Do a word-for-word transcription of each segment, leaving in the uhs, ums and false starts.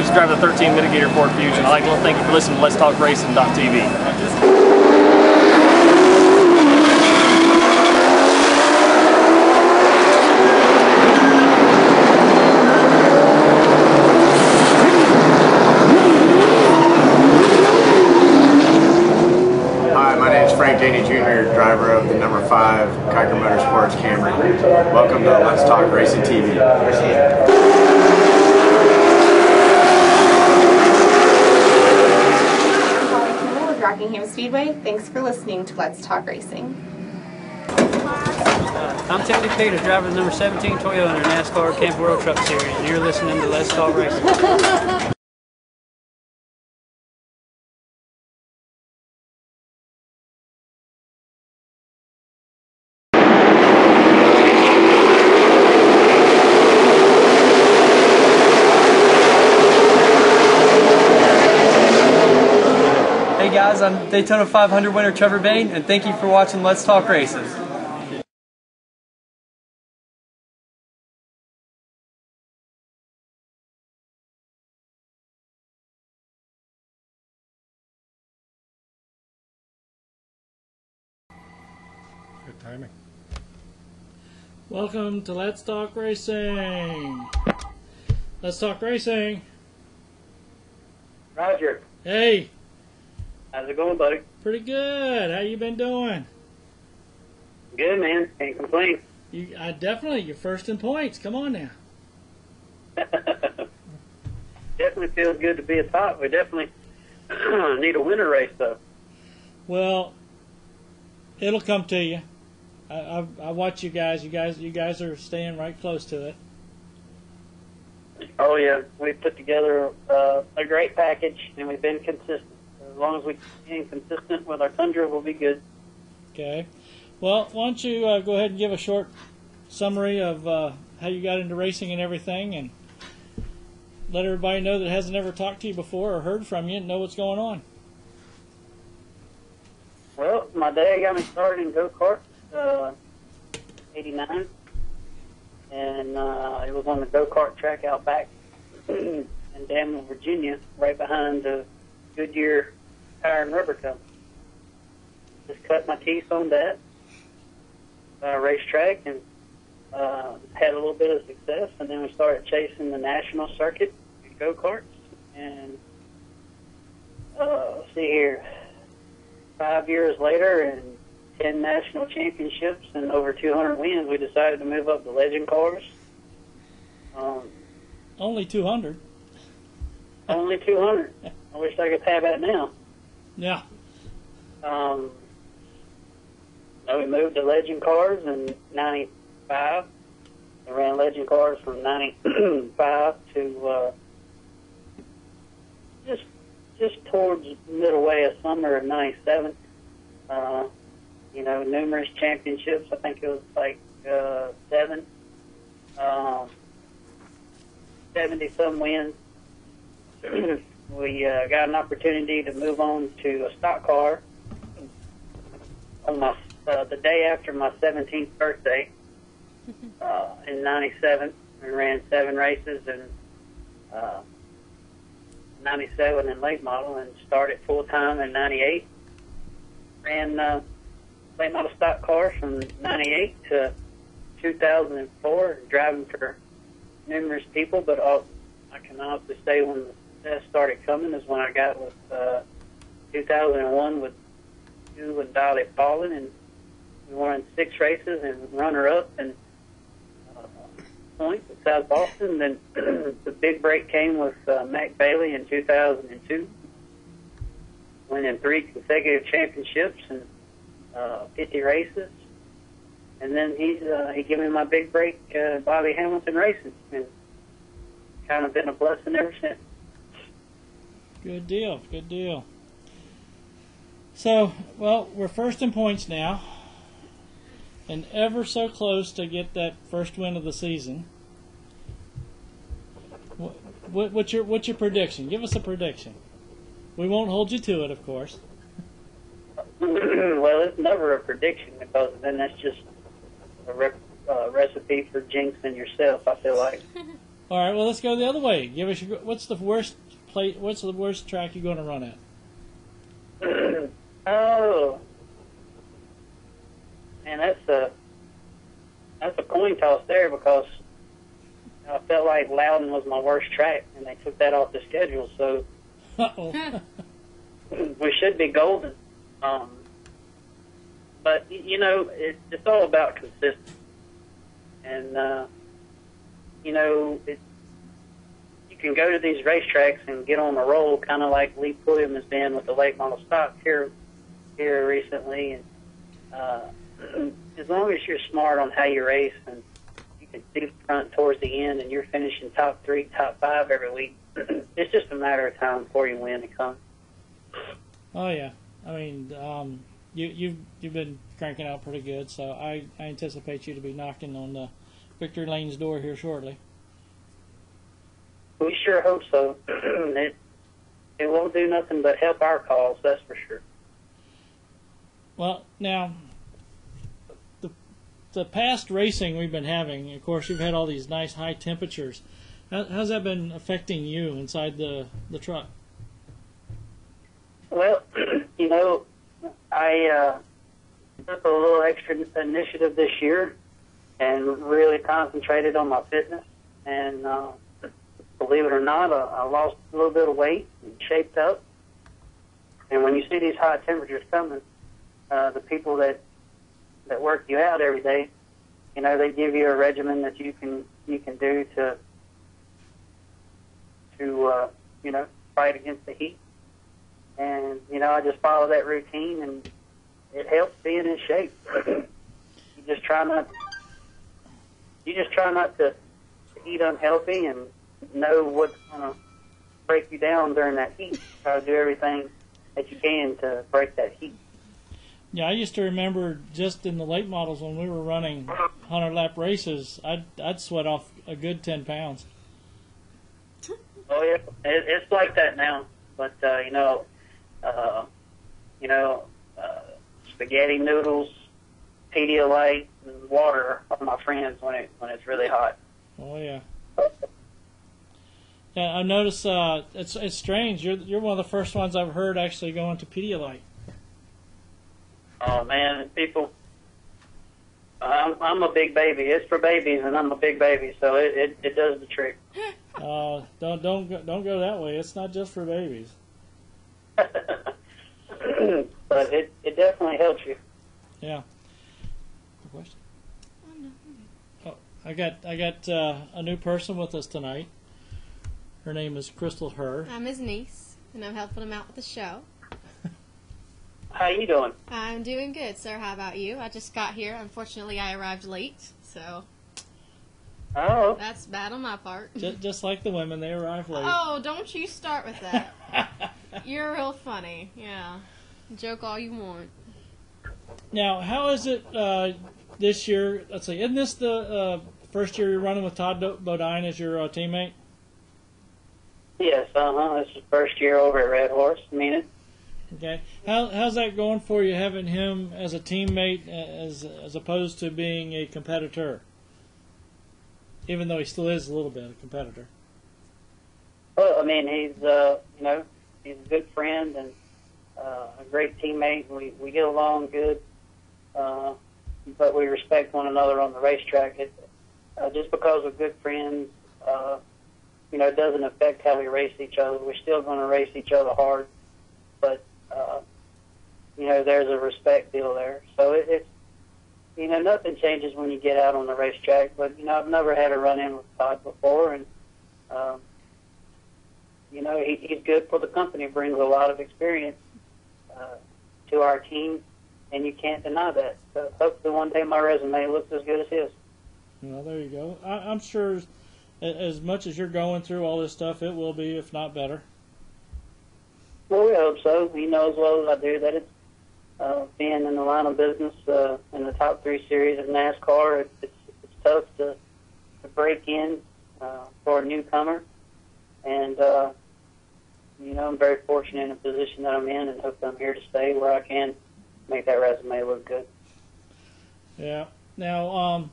gets to drive the thirteen mitigator Ford Fusion. I'd like to thank you for listening to Let's Talk Racing dot T V. Junior, driver of the number five Kiker Motorsports Camry. Welcome to Let's Talk Racing T V. Carl of Rockingham Speedway. Thanks for listening to Let's Talk Racing. Uh, I'm Timothy Peters, driver of the number seventeen Toyota in the NASCAR Camping World Truck Series, and you're listening to Let's Talk Racing. Guys, I'm Daytona five hundred winner Trevor Bayne, and thank you for watching Let's Talk Racing. Good timing. Welcome to Let's Talk Racing. Let's Talk Racing. Roger. Hey. How's it going, buddy? Pretty good. How you been doing? Good, man. Can't complain. You, I definitely. You're first in points. Come on now. Definitely feels good to be at top. We definitely need a winner race, though. Well, it'll come to you. I, I, I watch you guys. You guys, you guys are staying right close to it. Oh yeah, we put together uh, a great package, and we've been consistent. As long as we stay consistent with our Tundra, we'll be good. Okay. Well, why don't you uh, go ahead and give a short summary of uh, how you got into racing and everything, and let everybody know that hasn't ever talked to you before or heard from you and know what's going on. Well, my dad got me started in go-kart uh eighty-nine, and uh, it was on the go-kart track out back in Danville, Virginia, right behind the Goodyear Tire and Rubber Company. Just cut my teeth on that uh, racetrack, and uh, had a little bit of success, and then we started chasing the national circuit in go-karts, and uh, let's see here, five years later and ten national championships and over two hundred wins, we decided to move up to legend cars. Um, only two hundred? Only two hundred. I wish I could have that now. Yeah. Um, we moved to Legend Cars in ninety-five. I ran Legend Cars from ninety-five to uh, just just towards midway of summer of ninety-seven. Uh, you know, numerous championships. I think it was like uh, seven. Um, seventy-some wins. We uh, got an opportunity to move on to a stock car on my, uh, the day after my seventeenth birthday uh, in ninety-seven. We ran seven races in uh, ninety-seven in late model, and started full-time in ninety-eight. Ran uh, late model stock cars from ninety-eight to two thousand four, driving for numerous people, but all, I can honestly say when the that started coming is when I got with uh, two thousand one with you and Dolly Paulin, and we won six races and runner-up and uh, points at South Boston. Then the big break came with uh, Mac Bailey in two thousand two, winning three consecutive championships and uh, fifty races. And then he uh, he gave me my big break, uh, Bobby Hamilton Racing, and kind of been a blessing ever since. Good deal, good deal. So, well, we're first in points now, and ever so close to get that first win of the season. What, what, what's your what's your prediction? Give us a prediction. We won't hold you to it, of course. Well, it's never a prediction, because then that's just a rep, uh, recipe for jinxing yourself, I feel like. All right, well, let's go the other way. Give us your, what's the worst place, what's the worst track you're going to run at? Oh, man, that's a that's a coin toss there, because I felt like Loudon was my worst track, and they took that off the schedule. So uh-oh. We should be golden. Um, but you know, it, it's all about consistency, and uh, you know, it, you can go to these racetracks and get on a roll, kind of like Lee Pulliam has been with the late model stock here, here recently. And uh, as long as you're smart on how you race, and you can see front towards the end, and you're finishing top three, top five every week, it's just a matter of time before you win and come. Oh yeah, I mean, um, you you've you've been cranking out pretty good, so I, I anticipate you to be knocking on the Victory Lane's door here shortly. We sure hope so. it it won't do nothing but help our cause, that's for sure. Well, now the the past racing we've been having, of course, you've had all these nice high temperatures. How, how's that been affecting you inside the the truck? Well, you know, I uh, took a little extra initiative this year and really concentrated on my fitness. And uh, believe it or not, I, I lost a little bit of weight and shaped up. And when you see these high temperatures coming, uh, the people that that work you out every day, you know, they give you a regimen that you can you can do to to uh, you know, fight against the heat. And, you know, I just follow that routine, and it helps being in shape. You just try not, you just try not to, to eat unhealthy and know what's going to break you down during that heat. Try to do everything that you can to break that heat. Yeah, I used to remember just in the late models when we were running hundred-lap races, I'd, I'd sweat off a good ten pounds. Oh, yeah. It, it's like that now. But, uh, you know... Uh, you know, uh, spaghetti noodles, Pedialyte, and water are my friends when it when it's really hot. Oh yeah. Yeah, I notice uh, it's it's strange. You're you're one of the first ones I've heard actually going to Pedialyte. Oh man, people. I'm I'm a big baby. It's for babies, and I'm a big baby, so it it, it does the trick. uh, don't don't go, don't go that way. It's not just for babies. But it, it definitely helps you. Yeah. Good question. Oh, I got I got uh, a new person with us tonight. Her name is Crystal Herr. I'm his niece, and I'm helping him out with the show. How you doing? I'm doing good, sir. How about you? I just got here. Unfortunately, I arrived late, so. Oh. That's bad on my part. Just, just like the women, they arrive late. Oh, don't you start with that. You're real funny, yeah. Joke all you want. Now, how is it uh, this year? Let's see, isn't this the uh, first year you're running with Todd Bodine as your uh, teammate? Yes, uh-huh. This is the first year over at Red Horse. I mean it. Okay. How, how's that going for you, having him as a teammate as as opposed to being a competitor? Even though he still is a little bit of a competitor. Well, I mean, he's, uh, you know, he's a good friend and uh, a great teammate. We we get along good, uh, but we respect one another on the racetrack. It, uh, just because we're good friends, uh, you know, it doesn't affect how we race each other. We're still going to race each other hard, but, uh, you know, there's a respect deal there. So it, it's, you know, nothing changes when you get out on the racetrack. But, you know, I've never had a run-in with Todd before, and, um, you know, he, he's good for the company, brings a lot of experience uh, to our team, and you can't deny that. So hopefully one day my resume looks as good as his. Well, there you go. I, I'm sure as much as you're going through all this stuff, it will be, if not better. Well, we hope so. He knows as well as I do that it's uh, being in the line of business uh, in the top three series of NASCAR. It, it's, it's tough to, to break in uh, for a newcomer, and uh, you know, I'm very fortunate in the position that I'm in, and hope I'm here to stay where I can make that resume look good. Yeah. Now, um,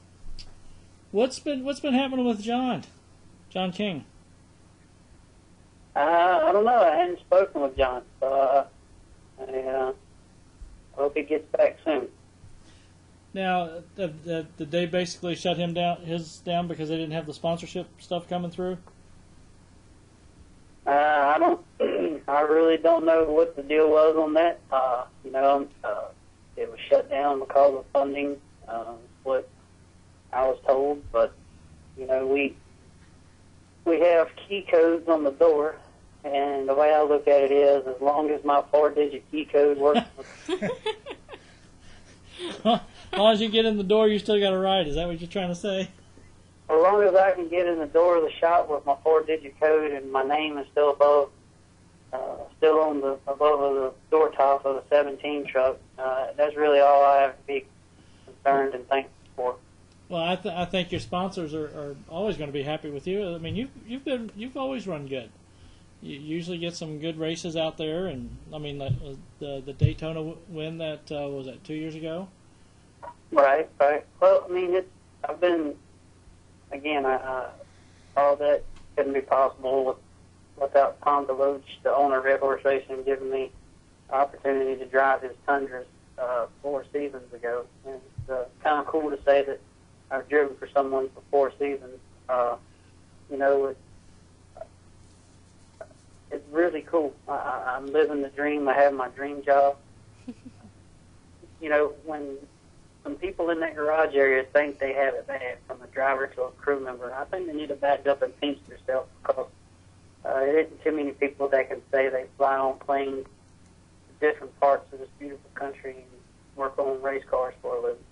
what's been what's been happening with John? John King? Uh, I don't know. I hadn't spoken with John. So, uh, I uh, hope he gets back soon. Now, uh, uh, did they basically shut him down, his down, because they didn't have the sponsorship stuff coming through? Uh, I don't. I really don't know what the deal was on that. Uh, you know, uh, it was shut down because of funding. Uh, what I was told, but you know, we we have key codes on the door, and the way I look at it is, as long as my four-digit key code works. As long as you get in the door, you still got to ride. Is that what you're trying to say? As long as I can get in the door of the shop with my four-digit code and my name is still above, uh, still on the above of the door top of the seventeen truck, uh, that's really all I have to be concerned and thankful for. Well, I, th I think your sponsors are, are always going to be happy with you. I mean, you've you've been you've always run good. You usually get some good races out there, and I mean, like, uh, the the Daytona win that uh, was that two years ago. Right, right. Well, I mean, it's I've been. Again, I, uh, all that couldn't be possible with, without Pond de Loach, the owner of Red Horse Racing, giving me the opportunity to drive his Tundras uh, four seasons ago. And it's uh, kind of cool to say that I've driven for someone for four seasons. Uh, you know, it, it's really cool. I, I'm living the dream. I have my dream job. You know, when... Some people in that garage area think they have it bad, from a driver to a crew member. I think they need to back up and pinch themselves, because uh, there isn't too many people that can say they fly on planes to different parts of this beautiful country and work on race cars for a living.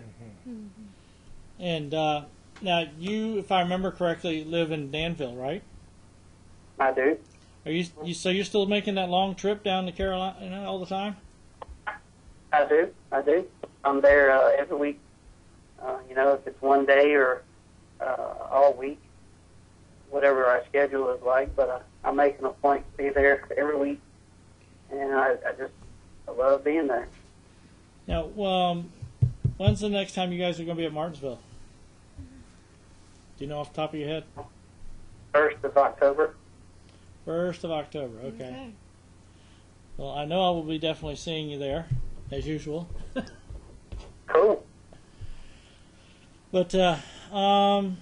Mm-hmm. Mm-hmm. And uh, now you, if I remember correctly, live in Danville, right? I do. Are you, you so you're still making that long trip down to Carolina all the time? I do. I do. I'm there uh, every week, uh, you know, if it's one day or uh, all week, whatever our schedule is like, but I, I make an appointment to be there every week, and I, I just I love being there. Now, um, when's the next time you guys are going to be at Martinsville? Do you know off the top of your head? first of October. first of October, okay. okay. Well, I know I will be definitely seeing you there, as usual. Cool. But uh, um,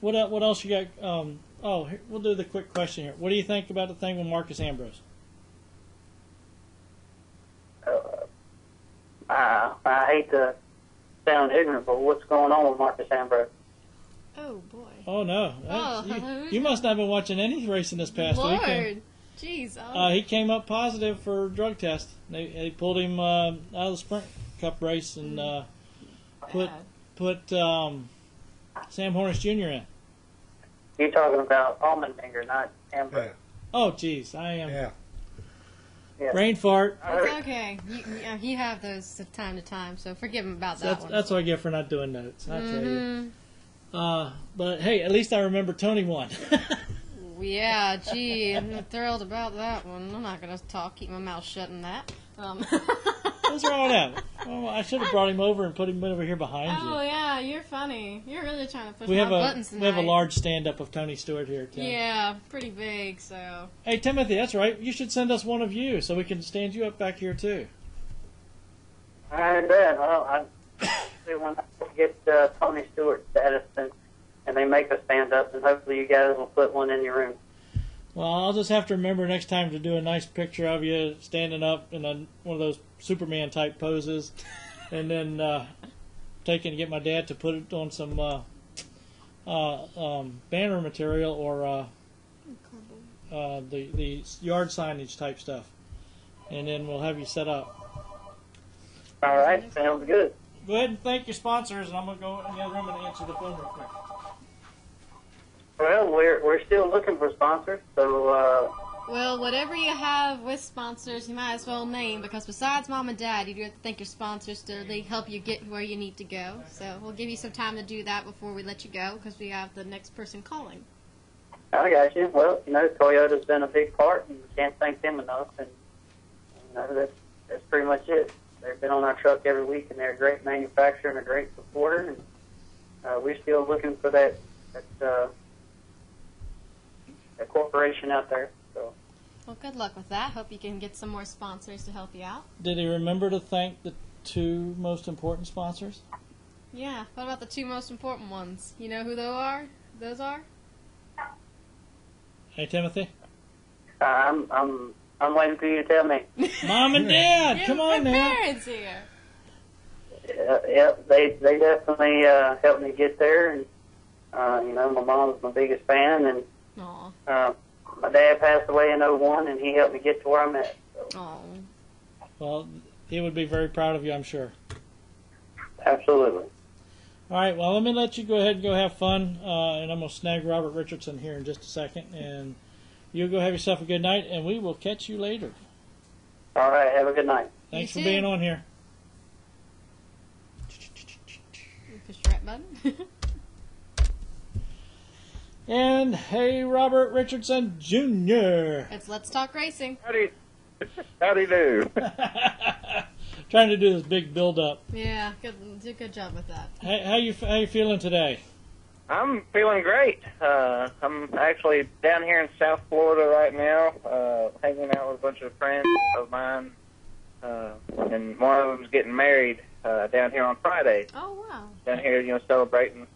what what else you got? Um, oh, here, we'll do the quick question here. What do you think about the thing with Marcus Ambrose? Uh, I, I hate to sound ignorant, but what's going on with Marcus Ambrose? Oh boy. Oh no. Oh, you, you must not have been watching any racing this past Lord. weekend. Jeez. Oh. Uh, he came up positive for drug test. They, they pulled him uh, out of the Sprint Cup race and uh, put put um, Sam Hornish Junior in. You're talking about Almondinger, not Amber. Yeah. Oh, jeez, I am. Yeah. yeah. Brain fart. It's okay. You, you have those from time to time, so forgive him about that that's, one. That's what I get for not doing notes. I mm-hmm. tell you. Uh, but hey, at least I remember Tony won. Yeah, gee, I'm thrilled about that one. I'm not going to talk, keep my mouth shut on that. Um. What's wrong with that? Oh, I should have brought him over and put him over here behind oh, you. Oh, yeah, you're funny. You're really trying to push we my have a, buttons tonight. We have a large stand-up of Tony Stewart here, Tim. Yeah, pretty big, so... Hey, Timothy, that's right. You should send us one of you so we can stand you up back here, too. I bet. Well, I want to get uh, Tony Stewart status and and they make us stand up, and hopefully you guys will put one in your room. Well, I'll just have to remember next time to do a nice picture of you standing up in a, one of those Superman-type poses, and then uh, take and get my dad to put it on some uh, uh, um, banner material or uh, uh, the, the yard signage type stuff, and then we'll have you set up. All right, sounds good. Go ahead and thank your sponsors, and I'm going to go in the other room and answer the phone real quick. Well, we're we're still looking for sponsors, so. Uh, well, whatever you have with sponsors, you might as well name, because besides mom and dad, you do have to thank your sponsors to they help you get where you need to go. So we'll give you some time to do that before we let you go, because we have the next person calling. I got you. Well, you know, Toyota's been a big part, and we can't thank them enough. And you know, that's that's pretty much it. They've been on our truck every week, and they're a great manufacturer and a great supporter. And uh, we're still looking for that that. Uh, a corporation out there. So. Well, good luck with that. Hope you can get some more sponsors to help you out. Did he remember to thank the two most important sponsors? Yeah. What about the two most important ones? You know who those are? Those are? Hey, Timothy. Uh, I'm I'm I'm waiting for you to tell me. Mom and Dad, come on now. Your parents here. Uh, yep, they they definitely uh, helped me get there, and uh, you know, my mom was my biggest fan, and uh, my dad passed away in oh one, and he helped me get to where I'm at. So. Aww. Well, he would be very proud of you, I'm sure. Absolutely. All right, well, let me let you go ahead and go have fun, uh, and I'm going to snag Robert Richardson here in just a second, and you go have yourself a good night, and we will catch you later. All right, have a good night. Thanks for being on here. Push the right button. And hey, Robert Richardson, Junior It's Let's Talk Racing. Howdy, howdy do. Trying to do this big build-up. Yeah, good, do a good job with that. How, how you how you feeling today? I'm feeling great. Uh, I'm actually down here in South Florida right now, uh, hanging out with a bunch of friends of mine, uh, and one of them's getting married. Uh, down here on Friday. Oh, wow. Down here, you know, celebrating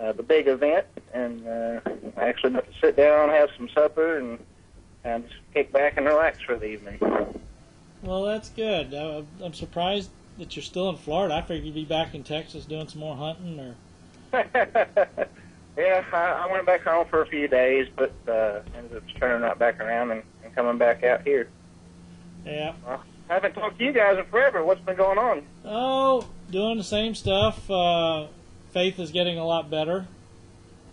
uh, the big event, and uh, actually got to sit down, have some supper, and, and just kick back and relax for the evening. Well, that's good. I, I'm surprised that you're still in Florida. I figured you'd be back in Texas doing some more hunting. Or. Yeah, I, I went back home for a few days, but uh, ended up turning right back around and, and coming back out here. Yeah. Well, I haven't talked to you guys in forever. What's been going on? Oh, doing the same stuff. Uh, Faith is getting a lot better.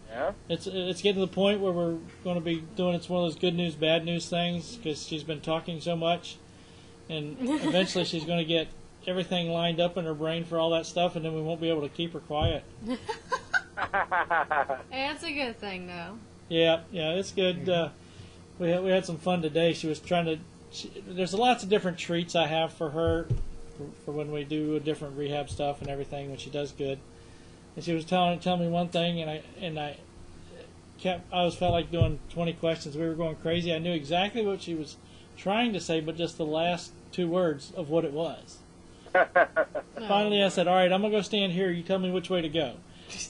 Yeah? It's it's getting to the point where we're going to be doing it's one of those good news, bad news things, because she's been talking so much. And eventually she's going to get everything lined up in her brain for all that stuff, and then we won't be able to keep her quiet. Hey, that's a good thing, though. Yeah, yeah, it's good. Uh, we had, we had some fun today. She was trying to... She, there's lots of different treats I have for her for, for when we do different rehab stuff and everything when she does good. And she was telling telling me one thing, and I and I kept I always felt like doing twenty questions. We were going crazy. I knew exactly what she was trying to say, but just the last two words of what it was. Finally, I said, "All right, I'm gonna go stand here. You tell me which way to go."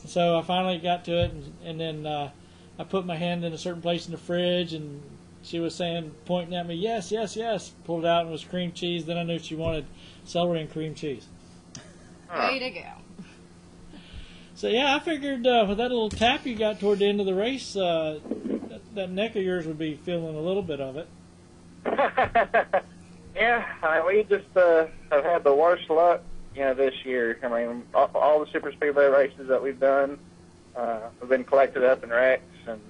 And so I finally got to it, and, and then uh, I put my hand in a certain place in the fridge and. She was saying, pointing at me, yes, yes, yes. Pulled it out and it was cream cheese. Then I knew she wanted celery and cream cheese. Way to go. So, yeah, I figured uh, with that little tap you got toward the end of the race, uh, that, that neck of yours would be feeling a little bit of it. Yeah, I mean, we just uh, have had the worst luck, you know, this year. I mean, all, all the super speedway races that we've done uh, have been collected up in wrecks and,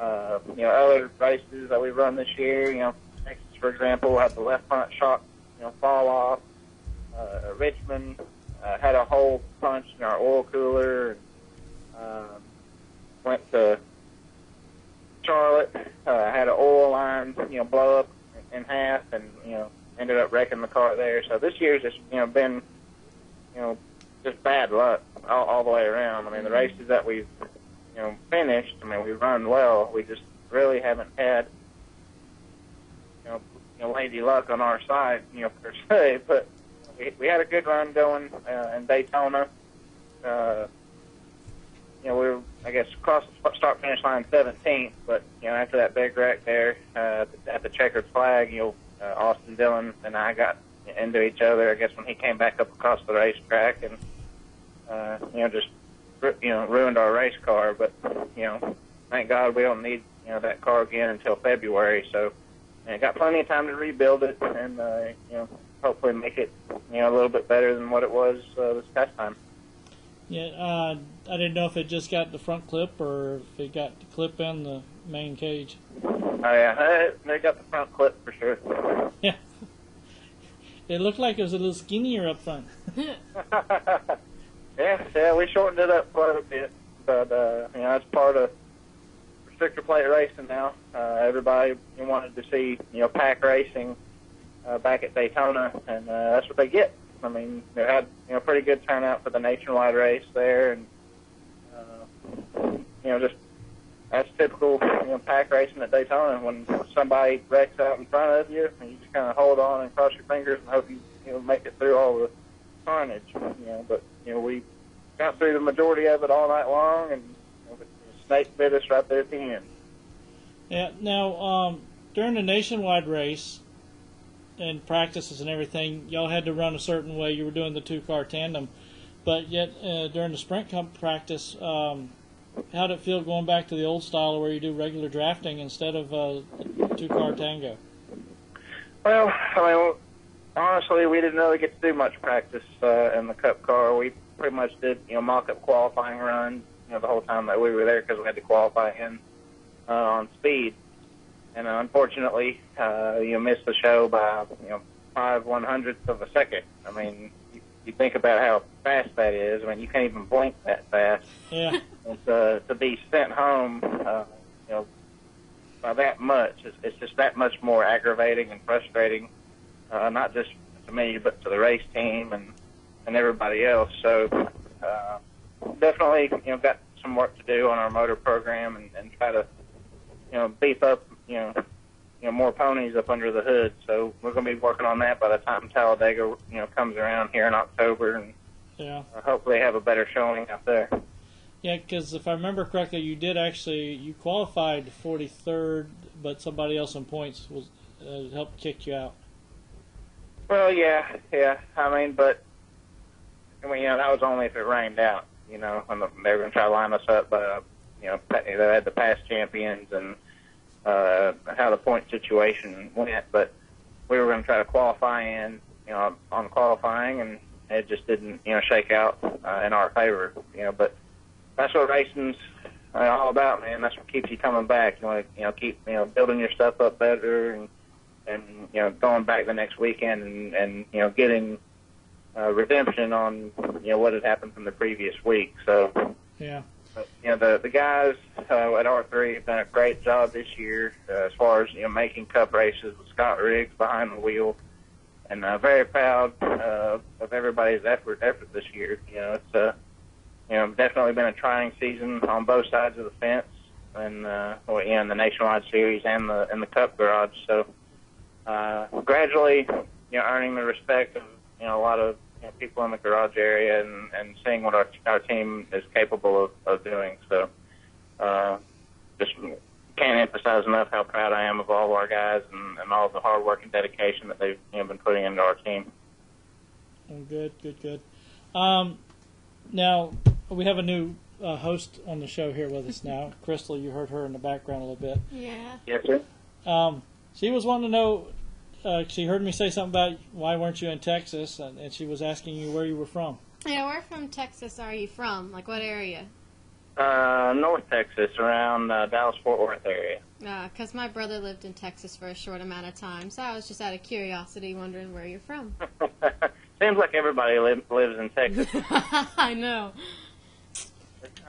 Uh, you know, other races that we've run this year, you know, Texas, for example, had the left front shock, you know, fall off. Uh, Richmond uh, had a hole punched in our oil cooler. And, uh, went to Charlotte, uh, had an oil line, you know, blow up in half and, you know, ended up wrecking the car there. So this year's just, you know, been, you know, just bad luck all, all the way around. I mean, the races that we've You know, finished. I mean, we run well. We just really haven't had, you know, you know lazy luck on our side, you know, per se. But we, we had a good run going uh, in Daytona. Uh, you know, we were, I guess, across the start-finish line seventeenth. But, you know, after that big wreck there uh, at the checkered flag, you know, uh, Austin Dillon and I got into each other, I guess, when he came back up across the racetrack. And, uh, you know, just... you know, ruined our race car, but, you know, thank God we don't need, you know, that car again until February, so I got plenty of time to rebuild it and, uh, you know, hopefully make it, you know, a little bit better than what it was uh, this past time. Yeah, uh, I didn't know if it just got the front clip or if it got the clip and the main cage. Oh, yeah, they got the front clip for sure. Yeah. It looked like it was a little skinnier up front. Yeah, yeah, we shortened it up quite a bit, but, uh, you know, it's part of restrictor plate racing now. Uh, everybody wanted to see, you know, pack racing uh, back at Daytona, and uh, that's what they get. I mean, they had, you know, pretty good turnout for the Nationwide race there, and, uh, you know, just that's typical, you know, pack racing at Daytona. When somebody wrecks out in front of you, and you just kind of hold on and cross your fingers and hope you, you know, make it through all the carnage. You know, but you know, we got through the majority of it all night long, and you know, the snake bit us right there at the end. Yeah. Now, um, during the Nationwide race and practices and everything, y'all had to run a certain way. You were doing the two-car tandem, but yet uh, during the Sprint Cup practice. Um, How did it feel going back to the old style where you do regular drafting instead of uh, two-car tango? Well, I mean, honestly, we didn't really get to do much practice uh, in the Cup car. We pretty much did, you know, mock-up qualifying runs, you know, the whole time that we were there because we had to qualify in uh, on speed. And uh, unfortunately, uh, you missed the show by, you know, five one-hundredths of a second. I mean, you, you think about how fast that is. I mean, you can't even blink that fast. Yeah. And to, to be sent home, uh, you know, by that much, it's, it's just that much more aggravating and frustrating, uh, not just to me, but to the race team and, and everybody else. So uh, definitely, you know, got some work to do on our motor program and, and try to, you know, beef up, you know, you know, more ponies up under the hood. So we're going to be working on that by the time Talladega, you know, comes around here in October, and yeah, uh, hopefully have a better showing out there. Yeah, because if I remember correctly, you did actually, you qualified forty-third, but somebody else in points was uh, helped kick you out. Well, yeah, yeah. I mean, but, I mean, you know, that was only if it rained out, you know, when the, they were going to try to line us up. But, uh, you know, they had the past champions and uh, how the point situation went. But we were going to try to qualify in, you know, on qualifying, and it just didn't, you know, shake out uh, in our favor, you know, but that's what racing's all about, man. That's what keeps you coming back. You want to, you know, keep, you know, building your stuff up better, and and you know, going back the next weekend and, and you know, getting uh, redemption on, you know, what had happened from the previous week. So yeah, but, you know, the the guys uh, at R three have done a great job this year uh, as far as, you know, making Cup races with Scott Riggs behind the wheel, and uh, very proud uh, of everybody's effort effort this year. You know, it's uh, you know, definitely been a trying season on both sides of the fence, and uh, well, yeah, in the Nationwide Series and the in the Cup Garage. So uh, gradually, you know, earning the respect of, you know, a lot of, you know, people in the garage area, and, and seeing what our our team is capable of, of doing. So uh, just can't emphasize enough how proud I am of all of our guys and, and all the hard work and dedication that they've, you know, been putting into our team. Good, good, good. Um, now. We have a new uh, host on the show here with us now. Crystal, you heard her in the background a little bit. Yeah. Yes, sir. Um, she was wanting to know, uh, she heard me say something about why weren't you in Texas, and, and she was asking you where you were from. Yeah, where from Texas are you from? Like what area? Uh, North Texas, around uh, Dallas-Fort Worth area. Because uh, my brother lived in Texas for a short amount of time, so I was just out of curiosity wondering where you're from. Seems like everybody li- lives in Texas. I know.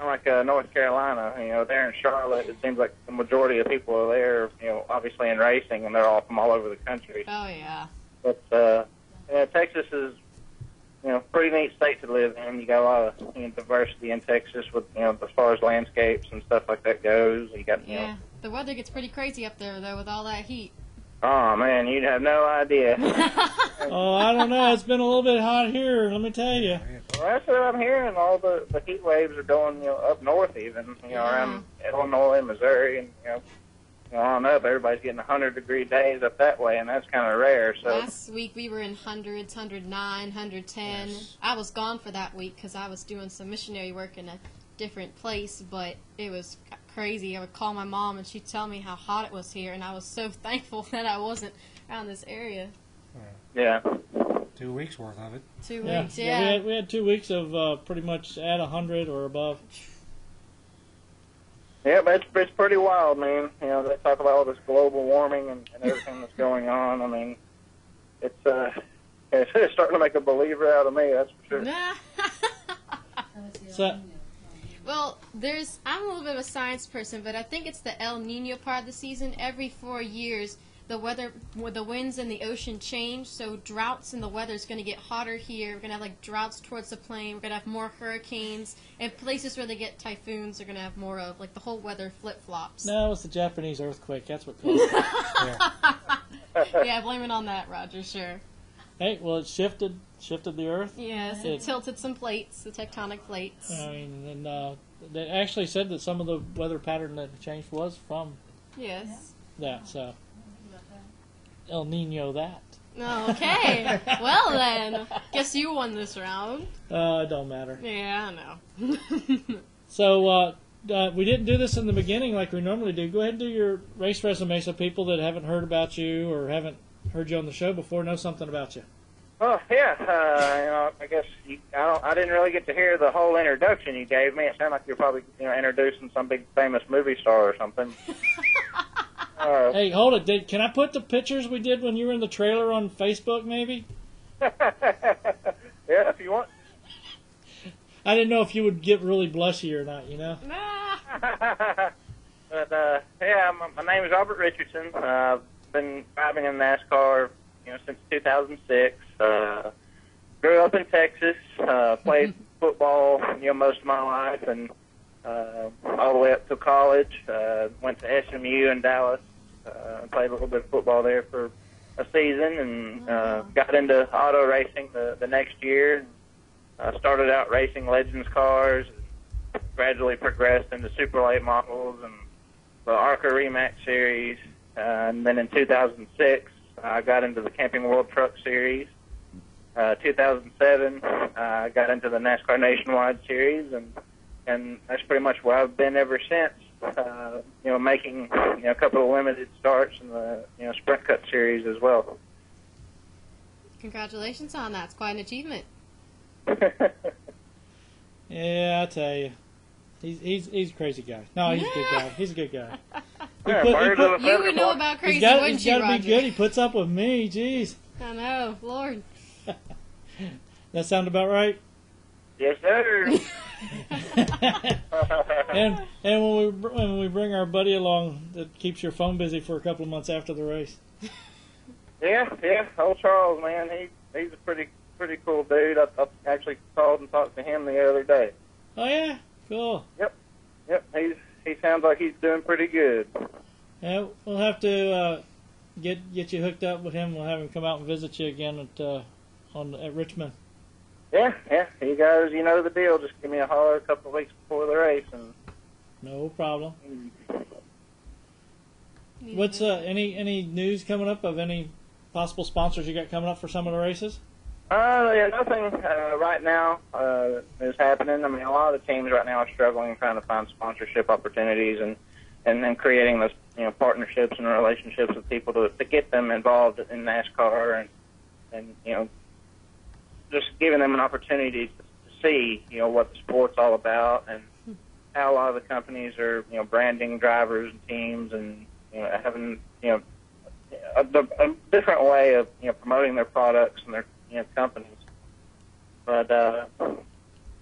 Like uh, North Carolina, you know, there in Charlotte, it seems like the majority of people are there, you know, obviously in racing, and they're all from all over the country. Oh, yeah. But, uh, yeah, Texas is, you know, pretty neat state to live in. You got a lot of, you know, diversity in Texas with, you know, as far as landscapes and stuff like that goes. You got, you yeah, know, the weather gets pretty crazy up there, though, with all that heat. Oh, man, you'd have no idea. Oh, I don't know. It's been a little bit hot here, let me tell you. Well, that's what I'm hearing. All the, the heat waves are going, you know, up north even, you know, yeah, around Illinois and Missouri, and, you know, you know, on up, everybody's getting one hundred degree days up that way, and that's kind of rare. So last week we were in hundreds, one oh nine, one ten. Yes. I was gone for that week because I was doing some missionary work in a different place, but it was crazy. I would call my mom and she'd tell me how hot it was here, and I was so thankful that I wasn't around this area. Yeah. Two weeks worth of it. Two yeah. weeks, yeah. yeah we, had, we had two weeks of uh, pretty much at one hundred or above. Yeah, but it's, it's pretty wild, man. You know, they talk about all this global warming and, and everything that's going on. I mean, it's, uh, it's starting to make a believer out of me, that's for sure. So, well, there's, I'm a little bit of a science person, but I think it's the El Nino part of the season. Every four years, The weather, the winds and the ocean change, so droughts and the weather is going to get hotter here. We're going to have like droughts towards the plain. We're going to have more hurricanes. And places where they get typhoons are going to have more of, like, the whole weather flip-flops. No, it's the Japanese earthquake. That's what caused it. Yeah. Yeah, blame it on that, Roger, sure. Hey, well, it shifted shifted the earth. Yes, it, it tilted some plates, the tectonic plates. I mean, and uh, they actually said that some of the weather pattern that changed was from yes. that, so... El Nino that. Okay. Well, then, guess you won this round. Uh, it don't matter. Yeah, I know. So, uh, uh, we didn't do this in the beginning like we normally do. Go ahead and do your race resume so people that haven't heard about you or haven't heard you on the show before know something about you. Oh, yeah. Uh, you know, I guess you, I, don't, I didn't really get to hear the whole introduction you gave me. It sounded like you're probably, you know, introducing some big famous movie star or something. Uh, hey, hold it. Did, can I put the pictures we did when you were in the trailer on Facebook, maybe? Yeah, if you want. I didn't know if you would get really blushy or not, you know? But, uh, yeah, my, my name is Robert Richardson. Uh, I've been driving in NASCAR, you know, since two thousand six. Uh, grew up in Texas, uh, played football, you know, most of my life, and uh, all the way up to college. Uh, went to S M U in Dallas. Uh, played a little bit of football there for a season, and uh, got into auto racing the, the next year. Uh, started out racing Legends cars, and gradually progressed into Super Late models and the ARCA Remax series. Uh, and then in two thousand six, I got into the Camping World Truck Series. Uh, two thousand seven, I got into the NASCAR Nationwide series, and and that's pretty much where I've been ever since. Uh, you know, making you know a couple of limited starts in the you know Sprint Cup series as well. Congratulations on that! It's quite an achievement. Yeah, I tell you, he's he's he's a crazy guy. No, he's a good guy. He's a good guy. Yeah, put, put, you would know about crazy. He's got, wouldn't he's you, got to Roger? Be good. He puts up with me. Jeez. I know, Lord. That sound about right? Yes, sir. and and when we when we bring our buddy along, that keeps your phone busy for a couple of months after the race. Yeah, yeah, old Charles, man, he he's a pretty pretty cool dude. I, I actually called and talked to him the other day. Oh yeah, cool. Yep, yep. He's he sounds like he's doing pretty good. Yeah, we'll have to uh, get get you hooked up with him. We'll have him come out and visit you again at uh, on at Richmond. Yeah, yeah, you guys, you know the deal. Just give me a holler a couple of weeks before the race, and no problem. Mm-hmm. What's uh, any any news coming up of any possible sponsors you got coming up for some of the races? Uh, yeah, nothing uh, right now uh, is happening. I mean, a lot of the teams right now are struggling trying to find sponsorship opportunities, and and then creating those you know partnerships and relationships with people to to get them involved in NASCAR and and you know. Just giving them an opportunity to see, you know, what the sport's all about and how a lot of the companies are, you know, branding drivers and teams and, you know, having, you know, a, a different way of, you know, promoting their products and their, you know, companies. But uh,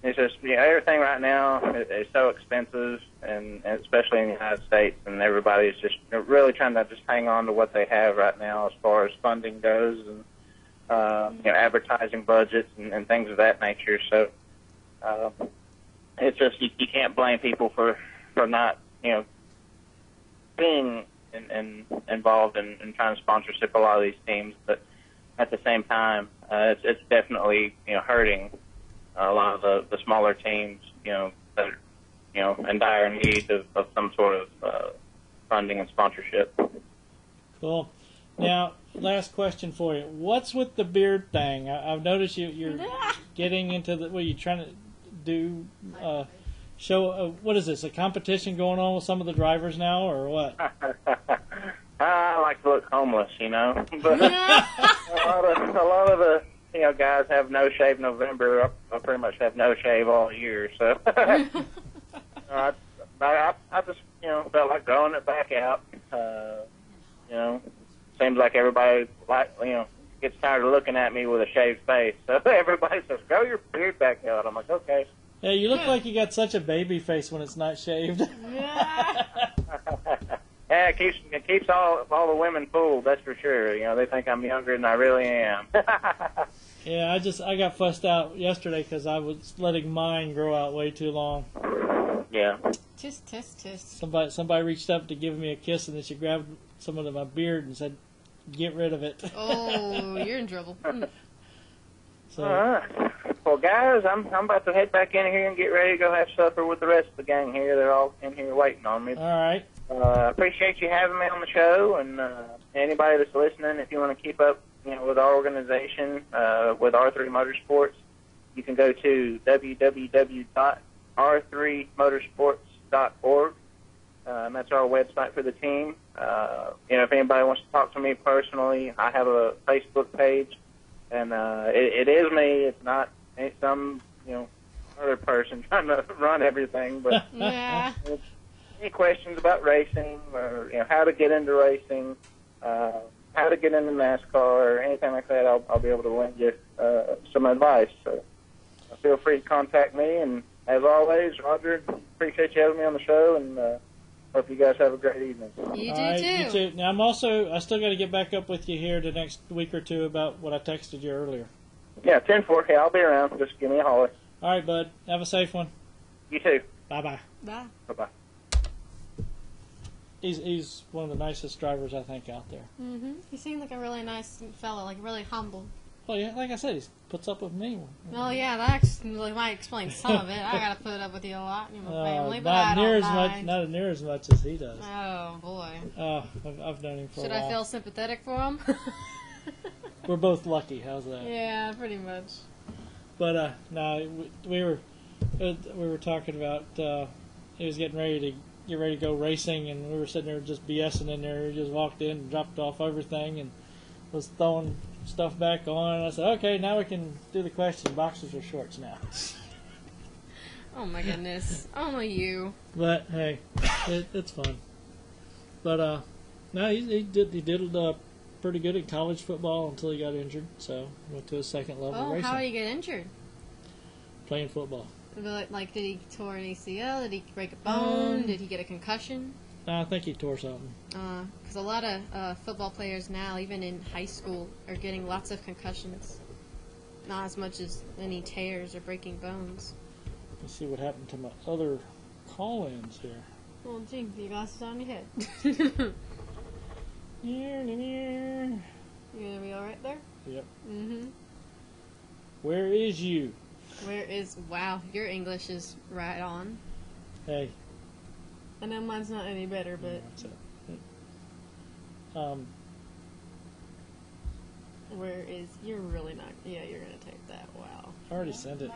it's just, you know, everything right now is, is so expensive, and, and especially in the United States, and everybody's just really trying to just hang on to what they have right now as far as funding goes and, Uh, you know, advertising budgets and, and things of that nature. So uh, it's just you, you can't blame people for, for not, you know, being in, in involved in, in trying to sponsorship a lot of these teams. But at the same time, uh, it's, it's definitely, you know, hurting a lot of the, the smaller teams, you know, that are, you know, in dire need of, of some sort of uh, funding and sponsorship. Cool. Now, last question for you. What's with the beard thing? I, I've noticed you, you're getting into the, what are you trying to do? Uh, show, uh, what is this, a competition going on with some of the drivers now, or what? I like to look homeless, you know. But a, lot of, a lot of the you know guys have no shave November. I, I pretty much have no shave all year. So I, I, I just you know felt like growing it back out, uh, you know. Seems like everybody, like you know, gets tired of looking at me with a shaved face. So everybody says, "Grow your beard back out." I'm like, "Okay." Yeah, you look yeah. like you got such a baby face when it's not shaved. Yeah. Yeah, it keeps, it keeps all all the women fooled, that's for sure. You know, they think I'm younger than I really am. Yeah, I just I got fussed out yesterday because I was letting mine grow out way too long. Yeah. Tis, tis, tis. Somebody somebody reached up to give me a kiss, and then she grabbed some of my beard and said, "Get rid of it." Oh, you're in trouble. So. All right. Well, guys, I'm I'm about to head back in here and get ready to go have supper with the rest of the gang here. They're all in here waiting on me. All right. Uh, appreciate you having me on the show, and uh, anybody that's listening, if you want to keep up, you know, with our organization, uh, with R three Motorsports, you can go to w w w dot r three motorsports dot org. Um, that's our website for the team. Uh, you know, if anybody wants to talk to me personally, I have a Facebook page, and uh, it, it is me. It's not it's some, you know, other person trying to run everything. But yeah. Any questions about racing, or, you know, how to get into racing, uh, how to get into NASCAR, or anything like that, I'll, I'll be able to lend you uh, some advice. So feel free to contact me. And as always, Roger, appreciate you having me on the show, and uh, hope you guys have a great evening. You do, right, too. You too. Now, I'm also, I still got to get back up with you here the next week or two about what I texted you earlier. Yeah, ten four. Hey, I'll be around. Just give me a holler. All right, bud. Have a safe one. You too. Bye-bye. Bye. Bye-bye. He's he's one of the nicest drivers, I think, out there. Mm-hmm. He seemed like a really nice fellow, like really humble. Well, yeah, like I said, he puts up with me. Well, yeah, that actually might explain some of it. I got to put up with you a lot in my uh, family, but I don't mind. Not near as much as he does. Oh, boy. Oh, I've, I've known him for Should a while. Should I feel sympathetic for him? We're both lucky. How's that? Yeah, pretty much. But, uh, no, we, we were we were talking about uh, he was getting ready to get ready to go racing, and we were sitting there just BSing in there. He just walked in and dropped off everything and was throwing stuff back on, and I said, okay, now we can do the question, boxers or shorts now. Oh my goodness. Only you. But hey, it, it's fun. But uh no, he, he did he diddled uh, pretty good at college football until he got injured, so went to a second level oh, racing. How did he get injured? Playing football. Like, did he tore an A C L? Did he break a bone? Um, did he get a concussion? I think he tore something. Because uh, a lot of uh, football players now, even in high school, are getting lots of concussions. Not as much as any tears or breaking bones. Let's see what happened to my other call-ins here. Well, gee, your glasses on your head. You're going to be all right there? Yep. Mm-hmm. Where is you? Where is... Wow, your English is right on. Hey. I know mine's not any better, but... Yeah, um... Where is... You're really not... Yeah, you're going to take that. Wow. I already yeah, sent it.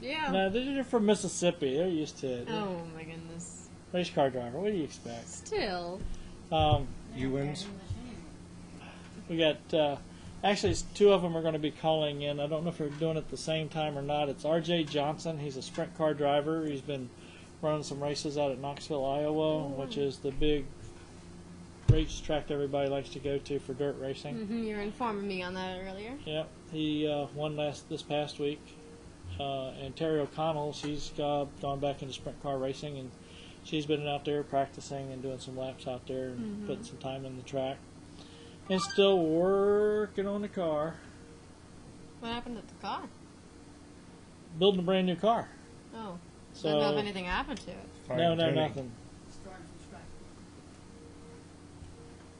Yeah. No, they're from Mississippi. They're used to it. Oh, yeah. My goodness. Race car driver. What do you expect? Still. Um... You wins. We got, uh... Actually, it's two of them are going to be calling in. I don't know if they're doing it at the same time or not. It's R J Johnson. He's a sprint car driver. He's been running some races out at Knoxville, Iowa, which is the big racetrack everybody likes to go to for dirt racing. Mm-hmm. You were informing me on that earlier. Yep. He uh, won last this past week. Uh, and Terri O'Connell, she's uh, gone back into sprint car racing, and she's been out there practicing and doing some laps out there and mm-hmm. putting some time in the track. And still working on the car. What happened to the car? Building a brand new car. Oh. So I don't know if anything happened to it. No, no, nothing. Starting from scratch.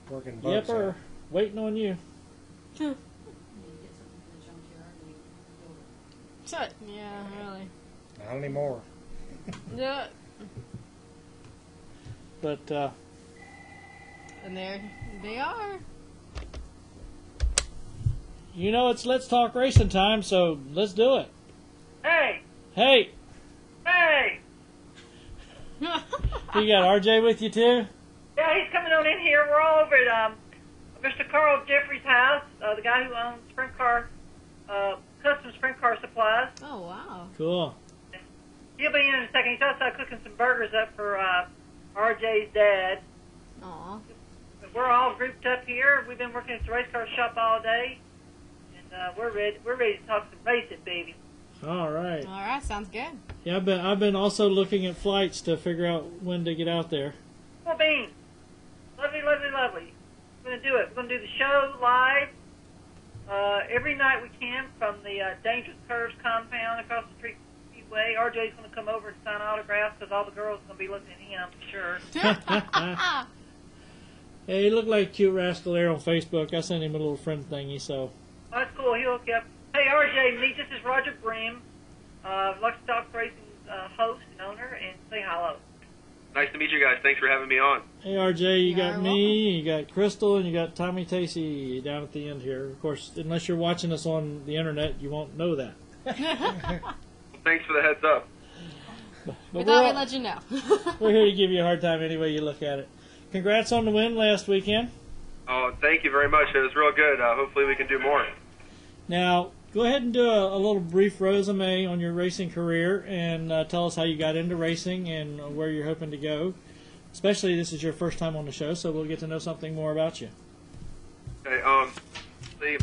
Working bugs. Yep, or waiting on you. Shut. Yeah, really. Not anymore. Yeah. But, uh. And there they are. You know, it's Let's Talk Racing time, so let's do it. Hey! Hey! Hey! You got R J with you, too? Yeah, he's coming on in here. We're all over at um, Mister Carl Jeffrey's house, uh, the guy who owns sprint car, uh, custom sprint car supplies. Oh, wow. Cool. He'll be in in a second. He's outside cooking some burgers up for uh, R J's dad. Aw. We're all grouped up here. We've been working at the race car shop all day. Uh, we're ready. We're ready to talk some racing, baby. All right. All right. Sounds good. Yeah, I've been. I've been also looking at flights to figure out when to get out there. Trevor Bayne. Lovely, lovely, lovely. We're going to do it. We're going to do the show live uh, every night we can from the uh, Dangerous Curves compound across the street. Way. R J's going to come over and sign autographs because all the girls are going to be looking at him, I'm sure. Yeah, he looked like a cute rascal there on Facebook. I sent him a little friend thingy, so. Oh, that's cool. He'll hook you up. Hey, R J, me, this is Roger Brim, uh, Lux Dogs Racing uh, host and owner, and say hello. Nice to meet you guys. Thanks for having me on. Hey, R J, you got me, you got Crystal, and you got Tommy Tacey down at the end here. Of course, unless you're watching us on the internet, you won't know that. Thanks for the heads up. But we thought we'd let you know. We're here to give you a hard time any way you look at it. Congrats on the win last weekend. Oh, thank you very much. It was real good. Uh, hopefully we can do more. Now, go ahead and do a, a little brief resume on your racing career and uh, tell us how you got into racing and where you're hoping to go. Especially this is your first time on the show, so we'll get to know something more about you. Okay. Um,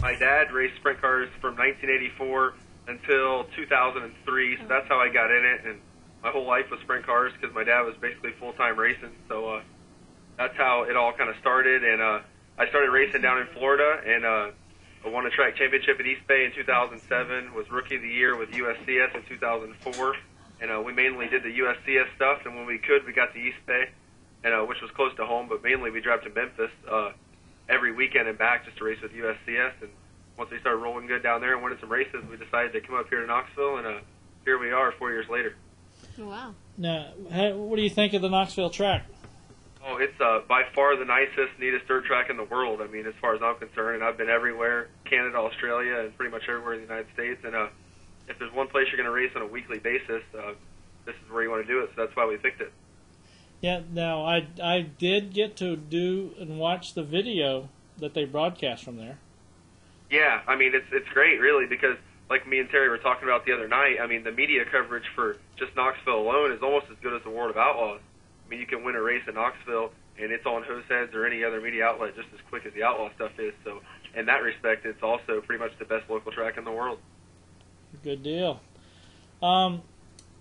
my dad raced sprint cars from nineteen eighty-four until two thousand three, so that's how I got in it, and my whole life was sprint cars because my dad was basically full-time racing, so uh, that's how it all kind of started, and uh, I started racing down in Florida, and uh, I won a track championship at East Bay in two thousand seven, was Rookie of the Year with U S C S in two thousand four, and uh, we mainly did the U S C S stuff, and when we could, we got to East Bay, and uh, which was close to home, but mainly we drove to Memphis uh, every weekend and back just to race with U S C S, and once we started rolling good down there and winning some races, we decided to come up here to Knoxville, and uh, here we are four years later. Wow. Now, how, what do you think of the Knoxville track? Oh, it's uh, by far the nicest, neatest dirt track in the world, I mean, as far as I'm concerned. And I've been everywhere, Canada, Australia, and pretty much everywhere in the United States. And uh, if there's one place you're going to race on a weekly basis, uh, this is where you want to do it, so that's why we picked it. Yeah, now, I, I did get to do and watch the video that they broadcast from there. Yeah, I mean, it's it's great, really, because like me and Terry were talking about the other night, I mean, the media coverage for just Knoxville alone is almost as good as the World of Outlaws. I mean, you can win a race in Knoxville, and it's on Hose Heads or any other media outlet just as quick as the Outlaw stuff is. So in that respect, it's also pretty much the best local track in the world. Good deal. Um,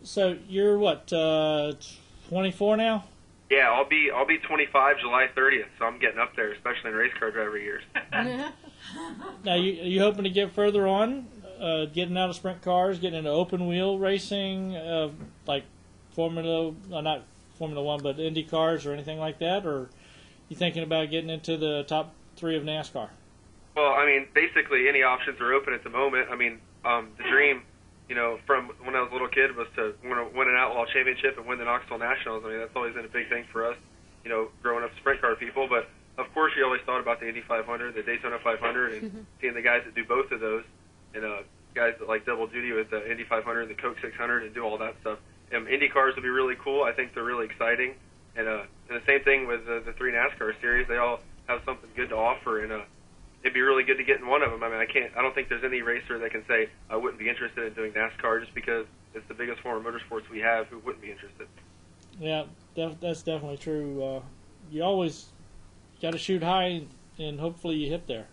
so you're, what, uh, twenty-four now? Yeah, I'll be I'll be twenty-five July thirtieth, so I'm getting up there, especially in race car driver years. Now, you, are you hoping to get further on, uh, getting out of sprint cars, getting into open wheel racing, uh, like Formula, uh, not Formula One, but Indy cars or anything like that, or you thinking about getting into the top three of NASCAR? Well, I mean, basically any options are open at the moment. I mean, um, the dream, you know, from when I was a little kid was to win an Outlaw Championship and win the Knoxville Nationals. I mean, that's always been a big thing for us, you know, growing up sprint car people. But, of course, you always thought about the Indy five hundred, the Daytona five hundred, and mm-hmm. seeing the guys that do both of those, and uh, guys that like double duty with the Indy five hundred and the Coke six hundred and do all that stuff. Um, Indy cars would be really cool. I think they're really exciting. And, uh, and the same thing with uh, the three NASCAR series. They all have something good to offer, and uh, it'd be really good to get in one of them. I mean, I can't. I don't think there's any racer that can say I wouldn't be interested in doing NASCAR just because it's the biggest form of motorsports we have. Who wouldn't be interested? Yeah, that, that's definitely true. Uh, you always got to shoot high, and hopefully you hit there.